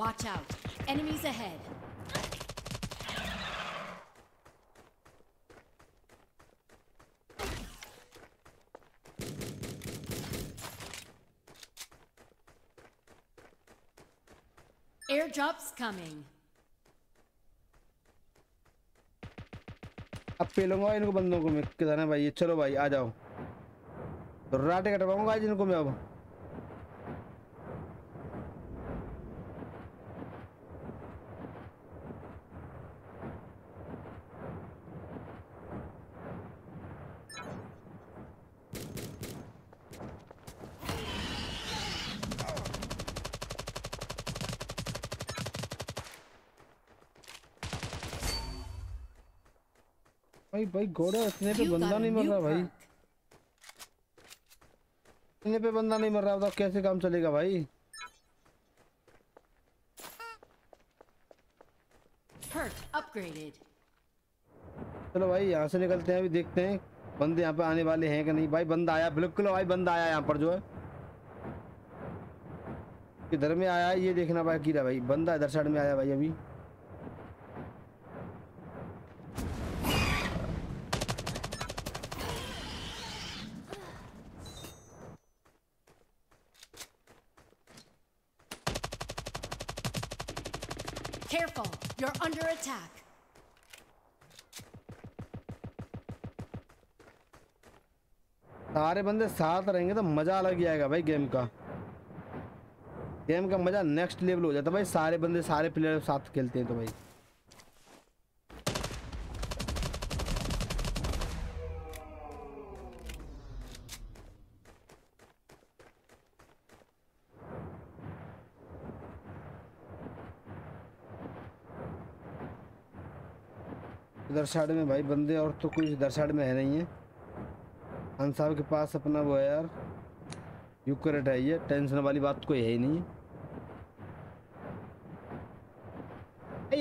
Watch out. Enemies ahead. Airdrops coming. अब पेलूंगा इनको बंदों को मैं, किधर है भाई ये। चलो भाई आ जाओ, राटे कटवाऊंगा आज इनको मैं। अब भाई घोड़ा इतने पे बंदा नहीं मर रहा भाई, इतने पे बंदा नहीं मर रहा तो कैसे काम चलेगा भाई। चलो भाई यहाँ से निकलते हैं, अभी देखते हैं बंदे यहाँ पे आने वाले हैं कि नहीं। भाई बंदा आया, बिल्कुल भाई बंदा आया यहाँ पर जो है, किधर में आया ये देखना बाकी रहा भाई। बंदा इधर साइड में आया भाई अभी। Careful, you're under attack. सारे बंदे साथ रहेंगे तो मजा अलग ही आएगा भाई गेम का। गेम का मजा नेक्स्ट लेवल हो जाता है भाई, सारे बंदे सारे प्लेयर साथ खेलते हैं तो भाई। इधर साइड में भाई बंदे और तो कोई इधर साइड में है नहीं है। खान साहब के पास अपना वो है यार यूक्रेट है, ये टेंशन वाली बात कोई है ही नहीं है।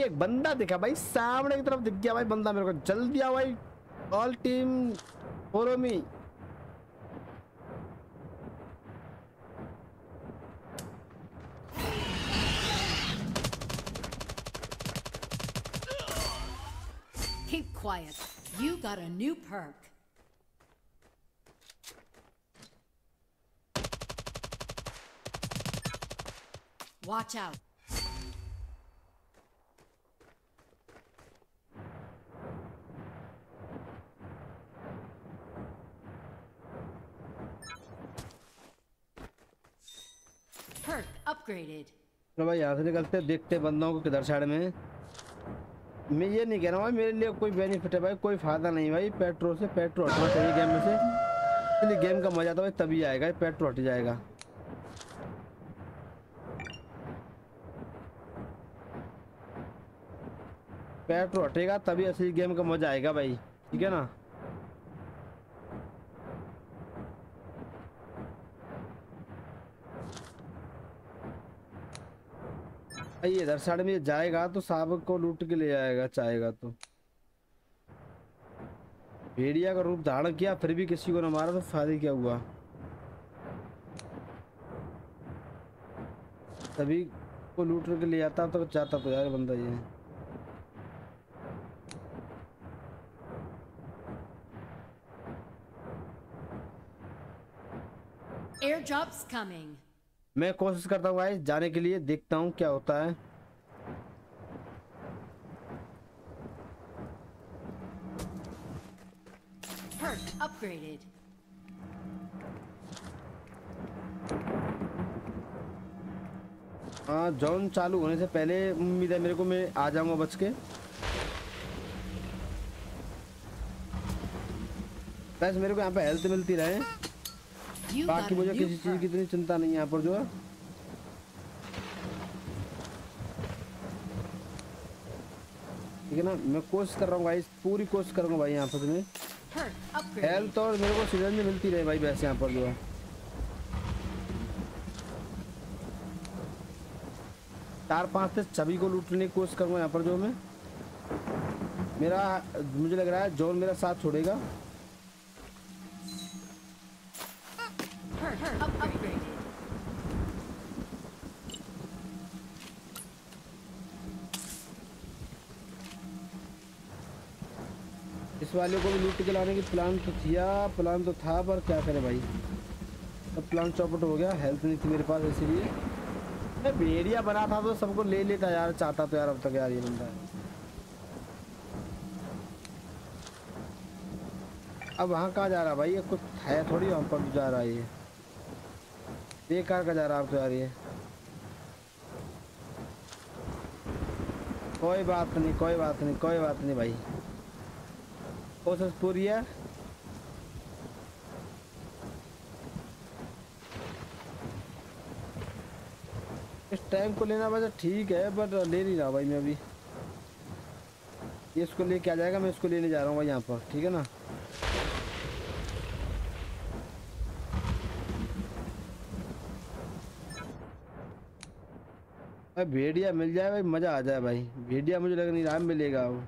एक बंदा दिखा भाई सामने की तरफ, दिख गया भाई बंदा मेरे को, जल्दी आओ भाई। All team follow me. Quiet. You got a new perk. Watch out. Perk upgraded. चलो भाई यहाँ से निकलते हैं, देखते हैं बंदों को किधर साइड में। मैं ये नहीं कह रहा हूँ भाई मेरे लिए कोई बेनिफिट है भाई, कोई फायदा नहीं भाई। पेट्रोल से पेट्रोल हटना चाहिए गेम में से, इसलिए गेम का मजा तो भाई तभी आएगा पेट्रोल हट जाएगा। पेट्रोल हटेगा तभी असली गेम का मजा आएगा भाई, ठीक है ना। भाई इधर साइड में जाएगा तो साहब को लूट के ले जाएगा, चाहेगा तो। भेड़िया का रूप धारण किया फिर भी किसी को न मारा तो फायदा क्या हुआ? तभी को लूट के ले जाता तो जाता तो यार बंदा ये। Airdrop's coming. मैं कोशिश करता हूँ भाई जाने के लिए, देखता हूँ क्या होता है। Perk upgraded. हाँ जॉन चालू होने से पहले उम्मीद है मेरे को, मैं आ जाऊँगा बच के। बस मेरे को यहाँ पे हेल्थ मिलती रहे, बाकी मुझे किसी चीज़ की इतनी चिंता नहीं है यहाँ पर जो है। ठीक है ना, मैं कोशिश कर रहा हूँ भाई, पूरी कोशिश करूँगा भाई यहाँ पर तुम्हें हेल्थ और मेरे को सीजन में मिलती रहे भाई। वैसे यहाँ पर जो है चार पाँच से सभी को लूटने की कोशिश करूँगा यहाँ पर जो मैं। मेरा मुझे लग रहा है जोन मेरा साथ छोड़ेगा। इस वाले को भी लूट के लाने की प्लान तो किया, प्लान तो था, पर क्या करें भाई अब तो प्लान चौपट हो गया। हेल्थ नहीं थी मेरे पास इसीलिए। मैं भेड़िया बना था तो सबको ले लेता यार, चाहता तो यार अब तक यार ये बंदा है। अब वहाँ कहाँ जा रहा भाई, ये कुछ है थोड़ी वहाँ पर जा रहा है, ये बेकार का जा रहा है अब तो यार ये। कोई बात नहीं कोई बात नहीं कोई बात नहीं भाई, कोशिश पूरी है। इस टाइम को लेना बस ठीक है, बट ले नहीं रहा भाई मैं अभी। ये इसको लेके आ जाएगा, मैं इसको लेने जा रहा हूँ भाई यहाँ पर। ठीक है ना, भाई भेड़िया मिल जाए भाई मज़ा आ जाए भाई। भेड़िया मुझे लग नहीं रहा मिलेगा वो।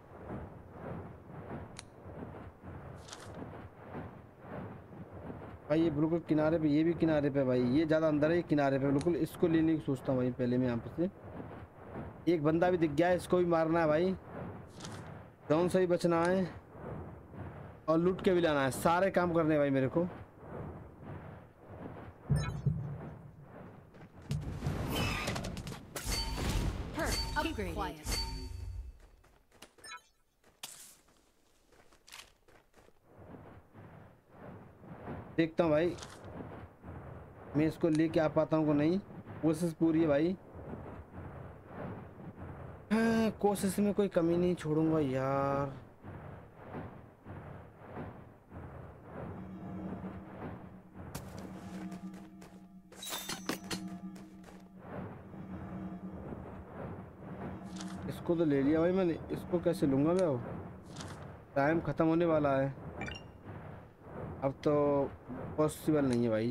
भाई ये बिल्कुल किनारे पे, ये भी किनारे पे भाई, ये ज़्यादा अंदर है, ये किनारे पे बिल्कुल। इसको लेने की सोचता हूँ भाई पहले मैं यहाँ पर से। एक बंदा भी दिख गया है, इसको भी मारना है भाई, डाउन से ही बचना है और लूट के भी लाना है, सारे काम करने हैं भाई मेरे को। देखता हूँ भाई मैं इसको लेके आ पाता हूँ को नहीं, कोशिश पूरी है भाई। हाँ, कोशिश में कोई कमी नहीं छोड़ूंगा यार। इसको तो ले लिया भाई मैंने, इसको कैसे लूँगा मैं? वो टाइम ख़त्म होने वाला है अब तो, पॉसिबल नहीं है भाई।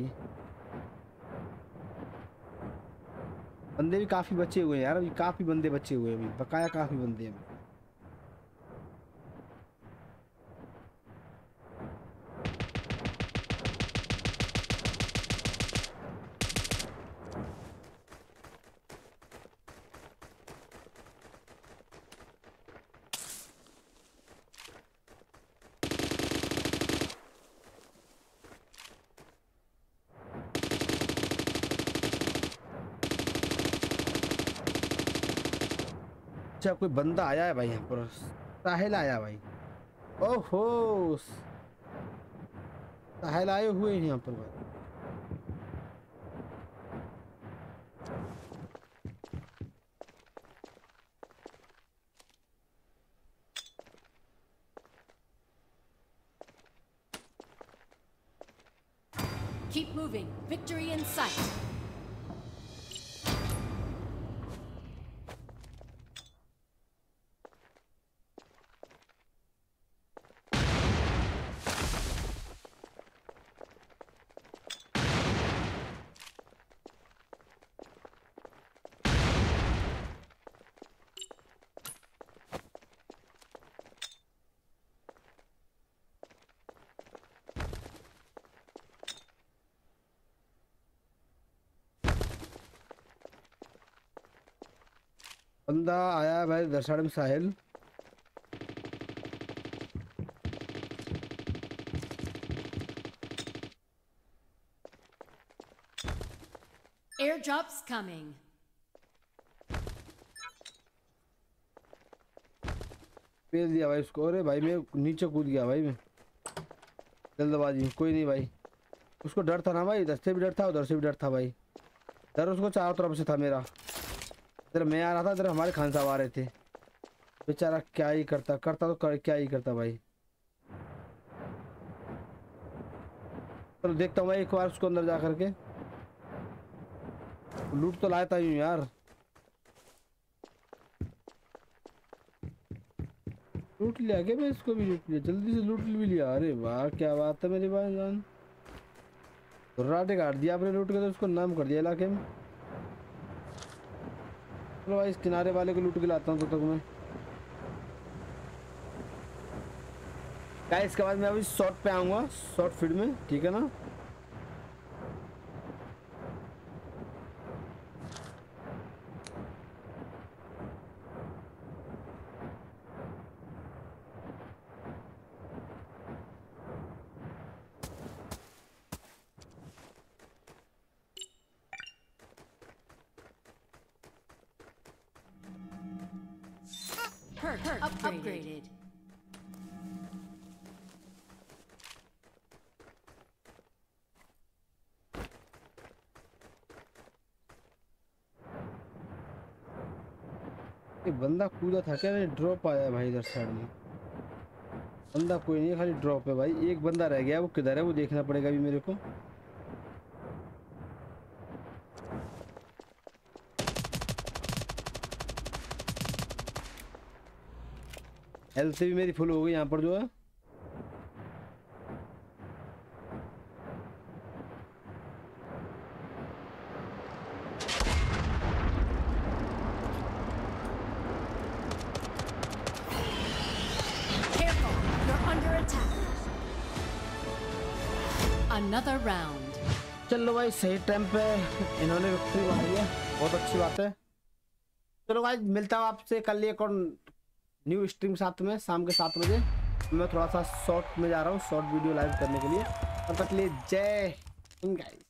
बंदे भी काफ़ी बचे हुए हैं यार अभी, काफ़ी बंदे बचे हुए हैं अभी, बकाया काफ़ी बंदे हैं। अच्छा कोई बंदा आया है भाई यहाँ पर, साहिल आया भाई। ओहो साहिल आए हुए हैं यहाँ पर भाई। Keep moving, victory in sight. बंदा आया है भाई दर्शन में साहिल। Airdrops coming. भेज दिया भाई उसको। अरे भाई मैं नीचे कूद गया भाई, मैं जल्दबाजी कोई नहीं भाई। उसको डर था ना भाई, इधर से भी डर था उधर से भी डर था भाई। डर उसको चारों तरफ से था मेरा। इधर मैं आ रहा था, इधर हमारे खान साहब आ रहे थे। बेचारा क्या ही करता करता तो कर, क्या ही करता भाई। चलो तो देखता हूँ भाई एक बार उसको अंदर जा करके। लूट तो लाया था यूँ यार, लूट लिया क्या मैं? इसको भी लूट लिया, जल्दी से लूट भी लिया। अरे वाह क्या बात है मेरी भाई जान, राटे काट दिया आपने लूट के, तो उसको नाम कर दिया इलाके में। चलो तो भाई इस किनारे वाले को लूट के लाता हूँ तब तक मैं। क्या इसके बाद मैं अभी शॉर्ट पे आऊँगा, शॉर्ट फील्ड में, ठीक है ना? बंदा कूदा था क्या? ड्रॉप आया भाई इधर साइड में। बंदा कोई नहीं है, खाली ड्रॉप है भाई। एक बंदा रह गया, वो किधर है वो देखना पड़ेगा अभी मेरे को। हेल्थ भी मेरी फुल हो गई यहाँ पर जो है। चलो भाई सही टाइम पे इन्होंने विक्ट्री बनाई है, बहुत अच्छी बात है। चलो भाई मिलता हूँ आपसे कल एक और न्यू स्ट्रीम साथ में, शाम के सात बजे। मैं थोड़ा सा शॉर्ट में जा रहा हूँ, शॉर्ट वीडियो लाइव करने के लिए। तब तक के लिए जय हिंद गाइस।